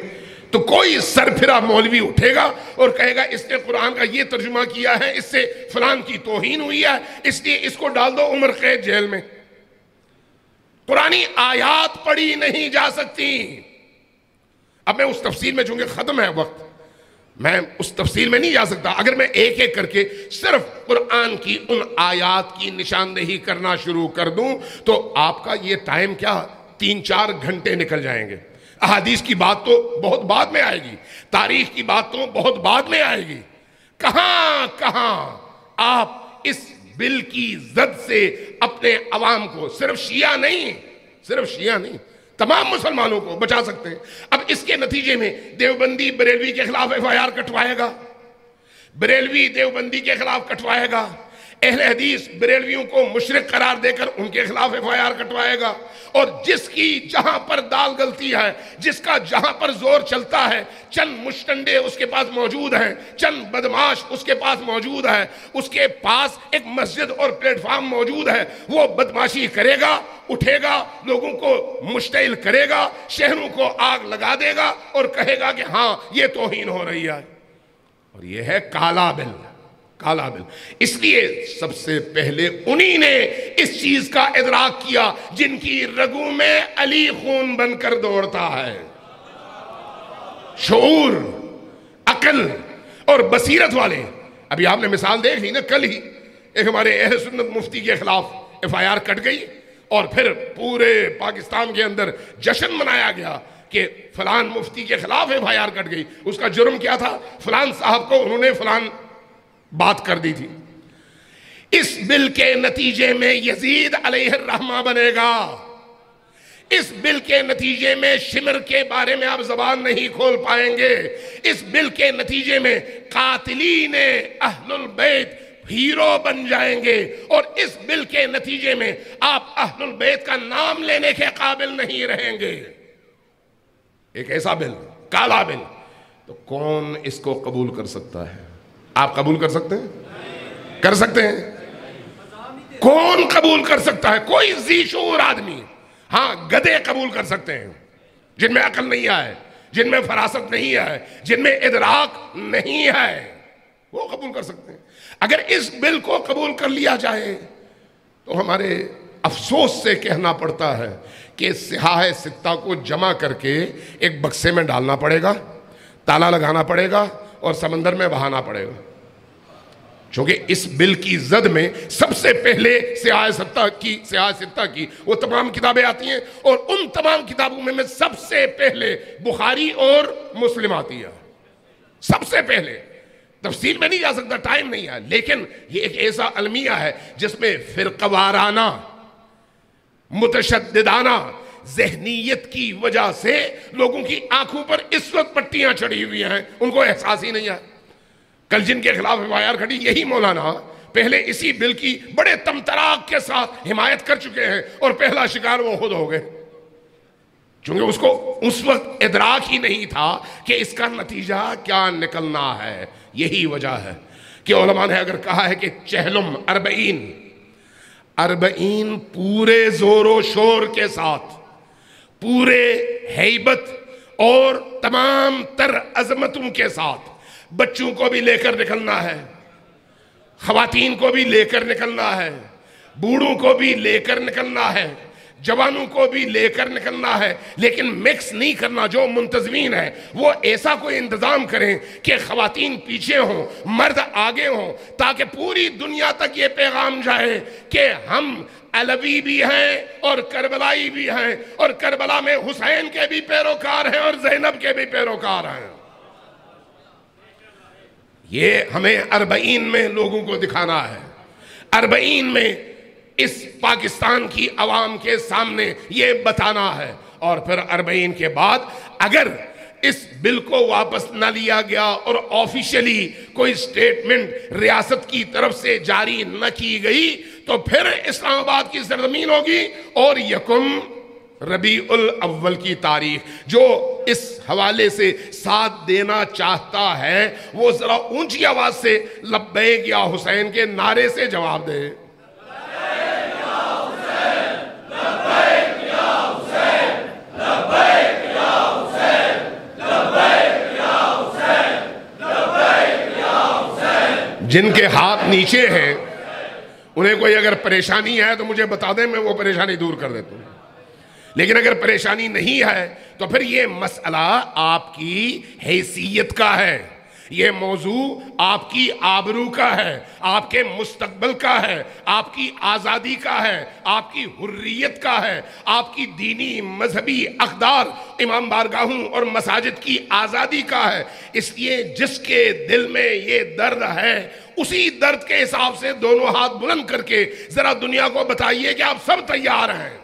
तो कोई सरफिरा मौलवी उठेगा और कहेगा इसने कुरान का ये तर्जुमा किया है, इससे फलान की तोहीन हुई है, इसलिए इसको डाल दो उम्र कैद जेल में। कुरानी आयात पढ़ी नहीं जा सकती। अब मैं उस तफसील में, चूंकि खत्म है वक्त, मैं उस तफसील में नहीं जा सकता। अगर मैं एक एक करके सिर्फ कुरान की उन आयात की निशानदेही करना शुरू कर दूं तो आपका ये टाइम क्या 3-4 घंटे निकल जाएंगे। अहादीस की बात तो बहुत बाद में आएगी, तारीख की बात तो बहुत बाद में आएगी। कहां कहां आप इस बिल की जद से अपने अवाम को, सिर्फ शिया नहीं तमाम मुसलमानों को बचा सकते हैं। अब इसके नतीजे में देवबंदी बरेलवी के खिलाफ FIR कटवाएगा, बरेलवी देवबंदी के खिलाफ कटवाएगा, अहले हदीस बरेलवियों को मुशरिक करार देकर उनके खिलाफ FIR कटवाएगा, और जिसकी जहां पर दाल गलती है, जिसका जहां पर जोर चलता है, चंद मुश्तंडे उसके पास मौजूद हैं, चंद बदमाश उसके पास मौजूद है, उसके पास एक मस्जिद और प्लेटफार्म मौजूद है, वो बदमाशी करेगा, उठेगा, लोगों को मुश्तिल करेगा, शहरों को आग लगा देगा और कहेगा कि हाँ ये तौहीन हो रही है। और यह है काला बिल, काला बिल। इसलिए सबसे पहले उन्हीं ने इस चीज का इदराक किया जिनकी रगों में अली खून बनकर दौड़ता है। शऊर अकल और बसीरत वाले। अभी आपने मिसाल देख ली ना, कल ही एक हमारे अहले सुन्नत मुफ्ती के खिलाफ FIR कट गई और फिर पूरे पाकिस्तान के अंदर जश्न मनाया गया कि फलान मुफ्ती के खिलाफ FIR कट गई, उसका जुर्म क्या था, फलान साहब को उन्होंने फलान बात कर दी थी। इस बिल के नतीजे में यजीद अलैहिर्रहमा बनेगा, इस बिल के नतीजे में शिमर के बारे में आप जबान नहीं खोल पाएंगे, इस बिल के नतीजे में कातिलीन अहलुल बैत हीरो बन जाएंगे और इस बिल के नतीजे में आप अहलुल बैत का नाम लेने के काबिल नहीं रहेंगे। एक ऐसा बिल, काला बिल, तो कौन इसको कबूल कर सकता है? आप कबूल कर सकते हैं? कर सकते हैं? कौन कबूल कर सकता है? कोई जीशूर आदमी। हाँ, गधे कबूल कर सकते हैं, जिनमें अकल नहीं आए, जिनमें फरासत नहीं आए, जिनमें इदराक नहीं है, वो कबूल कर सकते हैं। अगर इस बिल को कबूल कर लिया जाए तो हमारे अफसोस से कहना पड़ता है कि सिहाए सित्ता को जमा करके एक बक्से में डालना पड़ेगा, ताला लगाना पड़ेगा और समंदर में बहाना पड़ेगा, क्योंकि इस बिल की जद में सबसे पहले सिहाए सित्ता की वो तमाम किताबें आती हैं और उन तमाम किताबों में सबसे पहले बुखारी और मुस्लिम आती है, सबसे पहले। तफसील में नहीं जा सकता, टाइम नहीं है, लेकिन ये एक ऐसा अलमिया है जिसमें फिरकवाराना, मुतशद्दिदाना ज़हनियत की वजह से लोगों की आंखों पर इस वक्त पट्टियां चढ़ी हुई हैं, उनको एहसास ही नहीं है। कल जिनके खिलाफ FIR खड़ी, यही मौलाना पहले इसी बिल की बड़े तमतराक के साथ हिमायत कर चुके हैं और पहला शिकार वो खुद हो गए, क्योंकि उसको उस वक्त इदराक ही नहीं था कि इसका नतीजा क्या निकलना है। यही वजह है कि उलमा ने अगर कहा है कि चहलम अरबईन पूरे जोरो शोर के साथ, पूरे हैबत और तमाम तर अजमतों के साथ बच्चों को भी लेकर निकलना है, खवातीन को भी लेकर निकलना है, बूढ़ों को भी लेकर निकलना है, जवानों को भी लेकर निकलना है, लेकिन मिक्स नहीं करना। जो मुंतजमीन है वो ऐसा कोई इंतज़ाम करें कि ख़वातीन पीछे हों, मर्द आगे हों, ताकि पूरी दुनिया तक ये पैगाम जाए कि हम अलवी भी हैं और करबलाई भी हैं और करबला में हुसैन के भी पैरोकार हैं और ज़ैनब के भी पैरोकार हैं। ये हमें अरबईन में लोगों को दिखाना है, अरबईन में इस पाकिस्तान की आवाम के सामने ये बताना है। और फिर अरबईन के बाद अगर इस बिल को वापस ना लिया गया और ऑफिशियली कोई स्टेटमेंट रियासत की तरफ से जारी न की गई तो फिर इस्लामाबाद की सरजमीन होगी और यकुम रबीउल अव्वल की तारीख। जो इस हवाले से साथ देना चाहता है वो जरा ऊंची आवाज से लब्बैक या हुसैन के नारे से जवाब दे। जिनके हाथ नीचे हैं उन्हें कोई अगर परेशानी है तो मुझे बता दें, मैं वो परेशानी दूर कर देता हूँ, लेकिन अगर परेशानी नहीं है तो फिर ये मसला आपकी हैसियत का है, ये मौजू आपकी आबरू का है, आपके मुस्तकबल का है, आपकी आज़ादी का है, आपकी हुर्रियत का है, आपकी दीनी मजहबी अकदार, इमाम बारगाहों और मसाजिद की आज़ादी का है। इसलिए जिसके दिल में ये दर्द है उसी दर्द के हिसाब से दोनों हाथ बुलंद करके ज़रा दुनिया को बताइए कि आप सब तैयार हैं।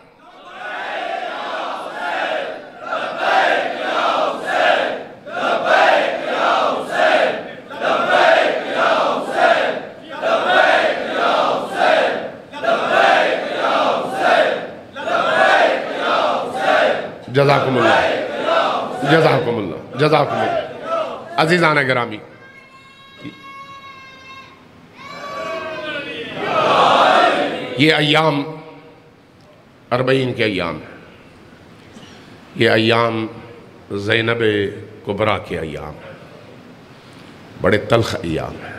जज़ाकुमुल्लाह, जज़ाकुमुल्लाह, जज़ाकुमुल्लाह। अजीज़ान गिरामी, ये अय्याम अरबईन के अय्याम है, ये अय्याम ज़ैनब कुबरा के अय्याम है, बड़े तलख अय्याम है,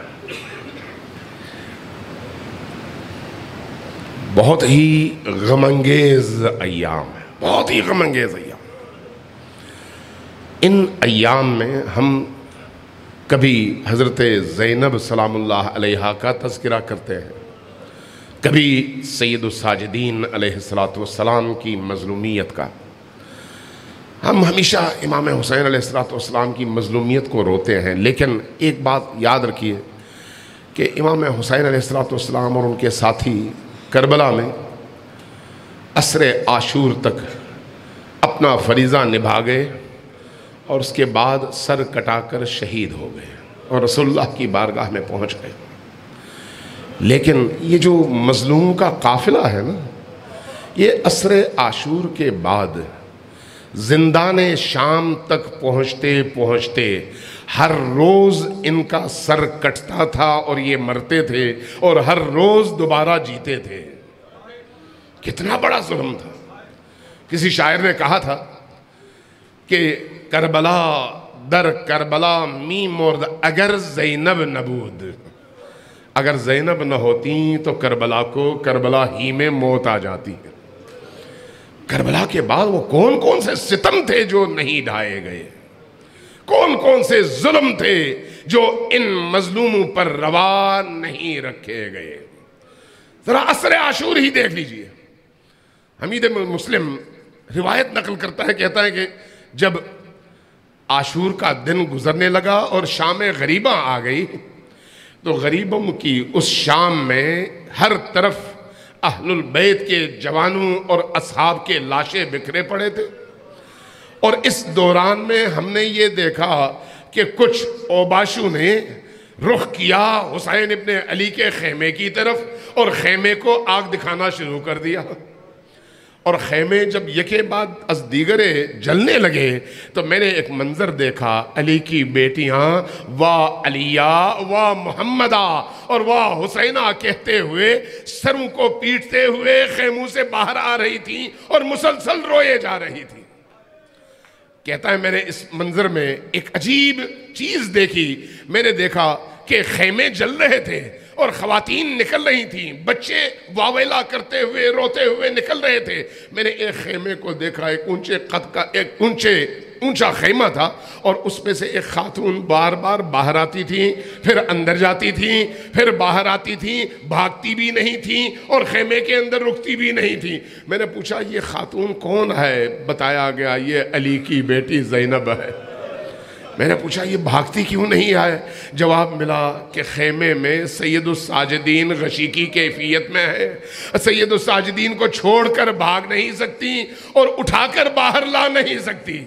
बहुत ही गमंगेज अय्याम है, बहुत ही गमंगेज अय्याम। इन अय्याम में हम कभी हज़रत ज़ैनब सलामुल्लाह अलैहा का तज़किरा करते हैं, कभी सैयदुस्साजिदीन अलैहिस्सलाम की मज़लूमियत का। हम हमेशा इमाम हुसैन अलैहिस्सलाम की मज़लूमियत को रोते हैं, लेकिन एक बात याद रखिए कि इमाम हुसैन अलैहिस्सलाम और उनके साथी करबला में असरे आशूर तक अपना फरीज़ा निभा गए और उसके बाद सर कटाकर शहीद हो गए और रसूलुल्लाह की बारगाह में पहुंच गए। लेकिन ये जो मज़लूम का काफ़िला है ना, ये असरे आशूर के बाद जिंदाने शाम तक पहुंचते पहुंचते हर रोज़ इनका सर कटता था और ये मरते थे और हर रोज़ दोबारा जीते थे। कितना बड़ा जुल्म था। किसी शायर ने कहा था कि करबला दर करबला मी मोर्द अगर ज़ैनब नबूद, अगर ज़ैनब न होती तो करबला को करबला ही में मौत आ जाती है। करबला के बाद वो कौन कौन से सितम थे जो नहीं ढाए गए, कौन कौन से जुल्म थे जो इन मजलूमों पर रवा नहीं रखे गए। ज़रा असर आशूर ही देख लीजिए। हमीद मुस्लिम रिवायत नकल करता है, कहता है कि जब आशूर का दिन गुजरने लगा और शाम गरीबा आ गई तो गरीबों की उस शाम में हर तरफ अहलुल बैत के जवानों और असहाब के लाशें बिखरे पड़े थे। और इस दौरान में हमने ये देखा कि कुछ ओबाशु ने रुख किया हुसैन इब्ने अली के खेमे की तरफ और खेमे को आग दिखाना शुरू कर दिया। और खैमे जब यके बाद अस दीगरे जलने लगे तो मैंने एक मंजर देखा, अली की बेटियां वाह अलिया वाह मोहम्मदा और वाह हुसैना कहते हुए सरों को पीटते हुए खैमों से बाहर आ रही थी और मुसलसल रोए जा रही थी। कहता है मैंने इस मंजर में एक अजीब चीज़ देखी। मैंने देखा कि खैमे जल रहे थे और ख़वातीन निकल रही थीं, बच्चे वावेला करते हुए रोते हुए निकल रहे थे। मैंने एक खेमे को देखा, एक ऊंचे कद का एक ऊंचा खेमा था और उसमें से एक खातून बार बार बाहर आती थी, फिर अंदर जाती थी, फिर बाहर आती थी, भागती भी नहीं थी और खेमे के अंदर रुकती भी नहीं थी। मैंने पूछा ये खातून कौन है? बताया गया ये अली की बेटी ज़ैनब है। मैंने पूछा ये भागती क्यों नहीं आए? जवाब मिला कि खेमे में सैयदुस्साजिदीन गशीकी कैफियत में है, सैयदुस्साजिदीन को छोड़कर भाग नहीं सकती और उठाकर बाहर ला नहीं सकती,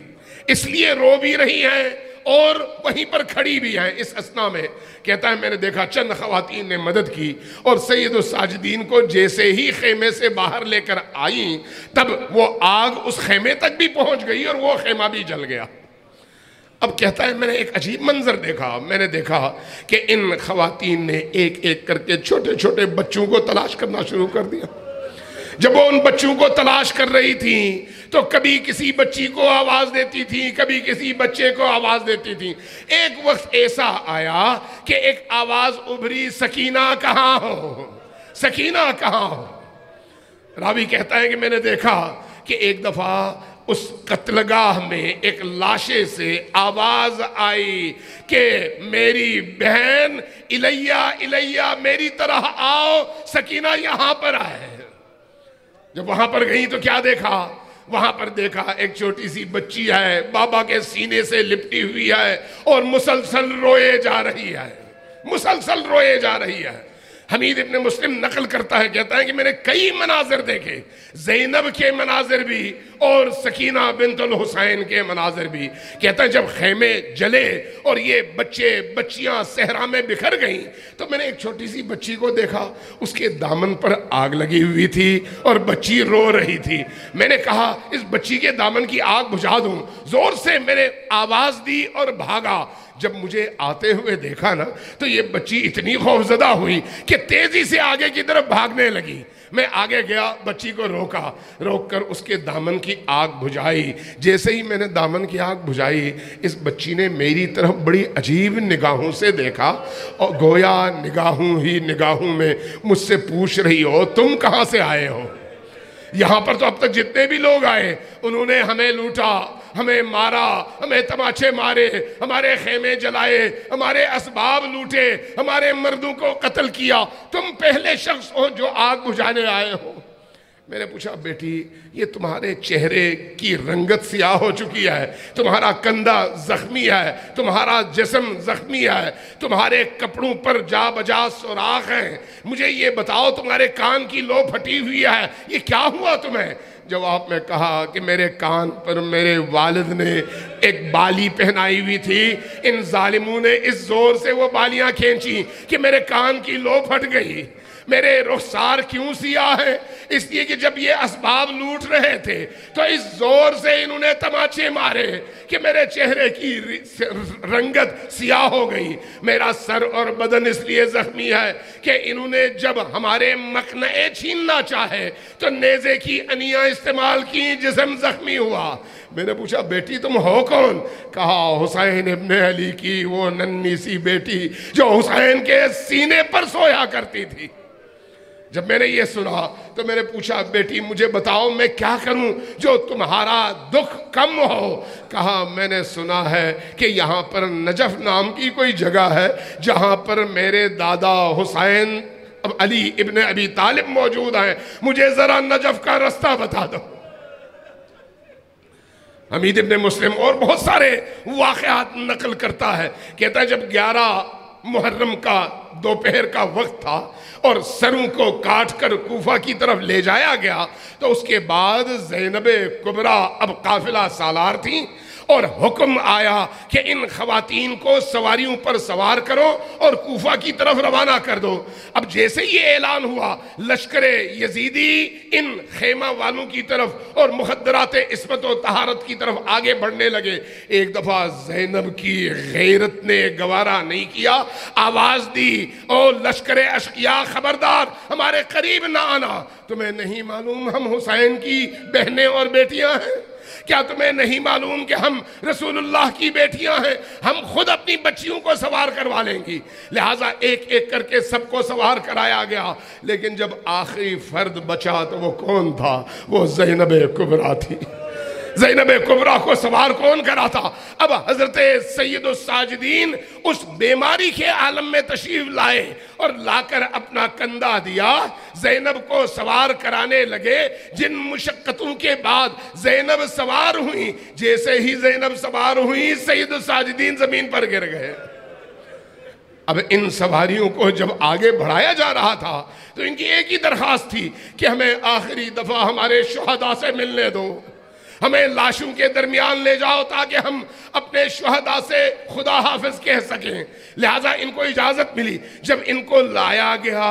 इसलिए रो भी रही हैं और वहीं पर खड़ी भी हैं। इस असना में कहता है मैंने देखा चंद ख़वातीन ने मदद की और सैयदुस्साजिदीन को जैसे ही खेमे से बाहर लेकर आई तब वो आग उस खेमे तक भी पहुँच गई और वो खेमा भी जल गया। अब कहता है मैंने एक अजीब मंजर देखा। मैंने देखा कि इन ख़वातीन ने एक एक करके छोटे छोटे बच्चों को तलाश करना शुरू कर दिया। जब वो उन बच्चों को तलाश कर रही थी तो कभी किसी बच्ची को आवाज़ देती थी, कभी किसी बच्चे को आवाज़ देती थी। एक वक्त ऐसा आया कि एक आवाज़ उभरी, सकीना कहाँ हो, सकीना कहाँ हो। रावी कहता है कि मैंने देखा कि एक दफ़ा उस कत्लगाह में एक लाशे से आवाज आई कि मेरी बहन इलैया इलैया मेरी तरह आओ, सकीना यहाँ पर आए। जब वहां पर गई तो क्या देखा? वहां पर देखा एक छोटी सी बच्ची है, बाबा के सीने से लिपटी हुई है और मुसलसल रोए जा रही है, मुसलसल रोए जा रही है। हमीद इब्ने मुस्लिम नकल करता है, कहता है कि मैंने कई मनाजिर देखे, ज़ैनब के मनाजिर भी और सकीना बिन्तुल हुसैन के मनाजिर भी। कहता है जब खेमे जले और ये बच्चे बच्चियां सहरा में बिखर गईं तो मैंने एक छोटी सी बच्ची को देखा, उसके दामन पर आग लगी हुई थी और बच्ची रो रही थी। मैंने कहा इस बच्ची के दामन की आग बुझा दूँ, ज़ोर से मैंने आवाज़ दी और भागा। जब मुझे आते हुए देखा ना तो ये बच्ची इतनी खौफजदा हुई कि तेजी से आगे की तरफ भागने लगी। मैं आगे गया, बच्ची को रोका, रोककर उसके दामन की आग बुझाई। जैसे ही मैंने दामन की आग बुझाई, इस बच्ची ने मेरी तरफ बड़ी अजीब निगाहों से देखा और गोया निगाहों ही निगाहों में मुझसे पूछ रही हो तुम कहाँ से आए हो। यहाँ पर तो अब तक जितने भी लोग आए उन्होंने हमें लूटा, हमें मारा, हमें तमाचे मारे, हमारे खेमे जलाए, हमारे असबाब लूटे, हमारे मर्दों को कत्ल किया। तुम पहले शख्स हो जो आग बुझाने आए हो। मैंने पूछा, बेटी ये तुम्हारे चेहरे की रंगत स्याह हो चुकी है, तुम्हारा कंधा जख्मी है, तुम्हारा जिस्म जख्मी है, तुम्हारे कपड़ों पर जा बजा सुराख हैं, मुझे ये बताओ तुम्हारे कान की लो फटी हुई है, ये क्या हुआ तुम्हें? जवाब में कहा कि मेरे कान पर मेरे वालिद ने एक बाली पहनाई हुई थी, इन जालिमों ने इस जोर से वो बालियाँ खींची कि मेरे कान की लो फट गई। मेरे रुखसार क्यों सिया है? इसलिए कि जब ये असबाब लूट रहे थे तो इस जोर से इन्होंने तमाचे मारे कि मेरे चेहरे की रंगत सियाह हो गई। मेरा सर और बदन इसलिए जख्मी है कि इन्होंने जब हमारे मखनए छीनना चाहे तो नेज़े की अनियाँ इस्तेमाल की, जिस्म जख्मी हुआ। मैंने पूछा, बेटी तुम हो कौन? कहा, हुसैन इब्ने अली की वो नन्ही सी बेटी जो हुसैन के सीने पर सोया करती थी। जब मैंने ये सुना तो मैंने पूछा, बेटी मुझे बताओ मैं क्या करूं जो तुम्हारा दुख कम हो? कहा, मैंने सुना है कि यहाँ पर नजफ नाम की कोई जगह है जहाँ पर मेरे दादा हुसैन अली इब्ने अबी तालिब मौजूद हैं, मुझे ज़रा नजफ का रास्ता बता दो। हमीद इब्ने मुस्लिम और बहुत सारे वाक़यात नकल करता है, कहता है जब 11 मुहर्रम का दोपहर का वक्त था और सरों को काट कर कूफा की तरफ ले जाया गया तो उसके बाद ज़ैनब कुबरा अब काफिला सालार थीं और हुक्म आया कि इन ख़वातीन को सवारियों पर सवार करो और कूफा की तरफ रवाना कर दो। अब जैसे ये ऐलान हुआ लश्कर यजीदी इन खेमा वालों की तरफ और मुखद्दरात इस्मत और तहारत की तरफ आगे बढ़ने लगे। एक दफ़ा ज़ैनब की गैरत ने गवारा नहीं किया, आवाज़ दी और लश्कर अशकिया खबरदार हमारे करीब ना आना, तुम्हें नहीं मालूम हम हुसैन की बहनें और बेटियां हैं? क्या तुम्हें नहीं मालूम कि हम रसूलुल्लाह की बेटियां हैं? हम खुद अपनी बच्चियों को सवार करवा लेंगी। लिहाजा एक एक करके सबको सवार कराया गया, लेकिन जब आखिरी फर्द बचा तो वो कौन था? वो ज़ैनब कुबरा थी। ज़ैनब कुबरा को सवार कौन कराता? अब हज़रत सैयदुस साजिदीन उस बीमारी के आलम में तशरीफ लाए और लाकर अपना कंधा दिया, ज़ैनब को सवार कराने लगे। जिन मुशक्क़तों के बाद ज़ैनब सवार हुई, जैसे ही ज़ैनब सवार हुई सैयदुस साजिदीन ज़मीन पर गिर गए। अब इन सवारियों को जब आगे बढ़ाया जा रहा था तो इनकी एक ही दरख्वास्त थी कि हमें आखिरी दफ़ा हमारे शहादा से मिलने दो, हमें लाशों के दरमियान ले जाओ ताकि हम अपने शहदा से खुदा हाफिज कह सकें। लिहाजा इनको इजाज़त मिली। जब इनको लाया गया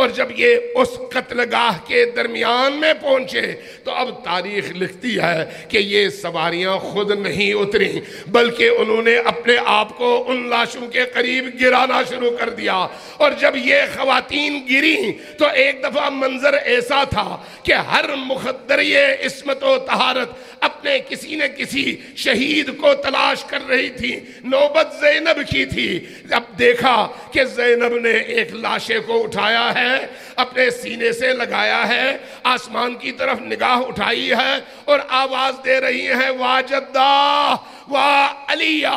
और जब ये उस कत्लगाह के दरमियान में पहुँचे तो अब तारीख लिखती है कि ये सवारियाँ खुद नहीं उतरी बल्कि उन्होंने अपने आप को उन लाशों के करीब गिराना शुरू कर दिया। और जब ये ख़वातीन गिरी तो एक दफ़ा मंजर ऐसा था कि हर मुखद्दरे इस्मत व तहारत अपने किसी न किसी शहीद को तलाश कर रही थी। नौबत ज़ैनब की थी। अब देखा कि ज़ैनब ने एक लाशे को उठाया है, अपने सीने से लगाया है, आसमान की तरफ निगाह उठाई है और आवाज दे रही है, वाह जद्दा, वाह अलिया,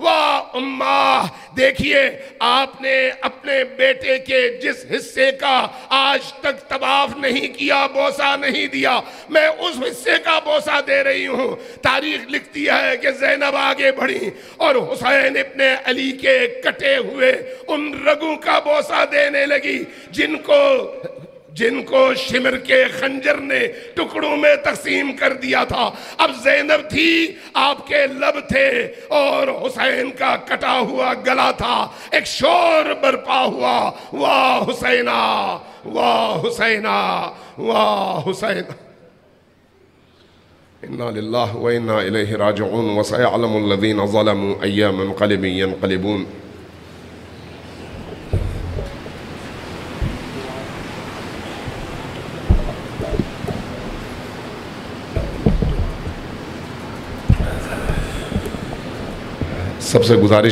वाह उम्मा, देखिए आपने अपने बेटे के जिस हिस्से का आज तक तवाफ नहीं किया, बोसा नहीं दिया, मैं उस हिस्से का बोसा दे रही हूँ। तारीख लिखती है कि ज़ैनब आगे बढ़ी और हुसैन इब्ने अली के कटे हुए उन रगों का बोसा देने लगी जिनको शिमर के खंजर ने टुकड़ों में तकसीम कर दिया था। अब ज़ैनब थी, आपके लब थे और हुसैन का कटा हुआ गला था। एक शोर बरपा हुआ, वाह हुसैना, वाह हुसैना, वाह हुसैना। इन्ना लिल्लाहि व इन्ना इलैहि राजिऊन व सयअलमुल लज़ीना ज़लमू अय्या मुनक़लिबिन यनक़लिबून। सबसे गुजारिश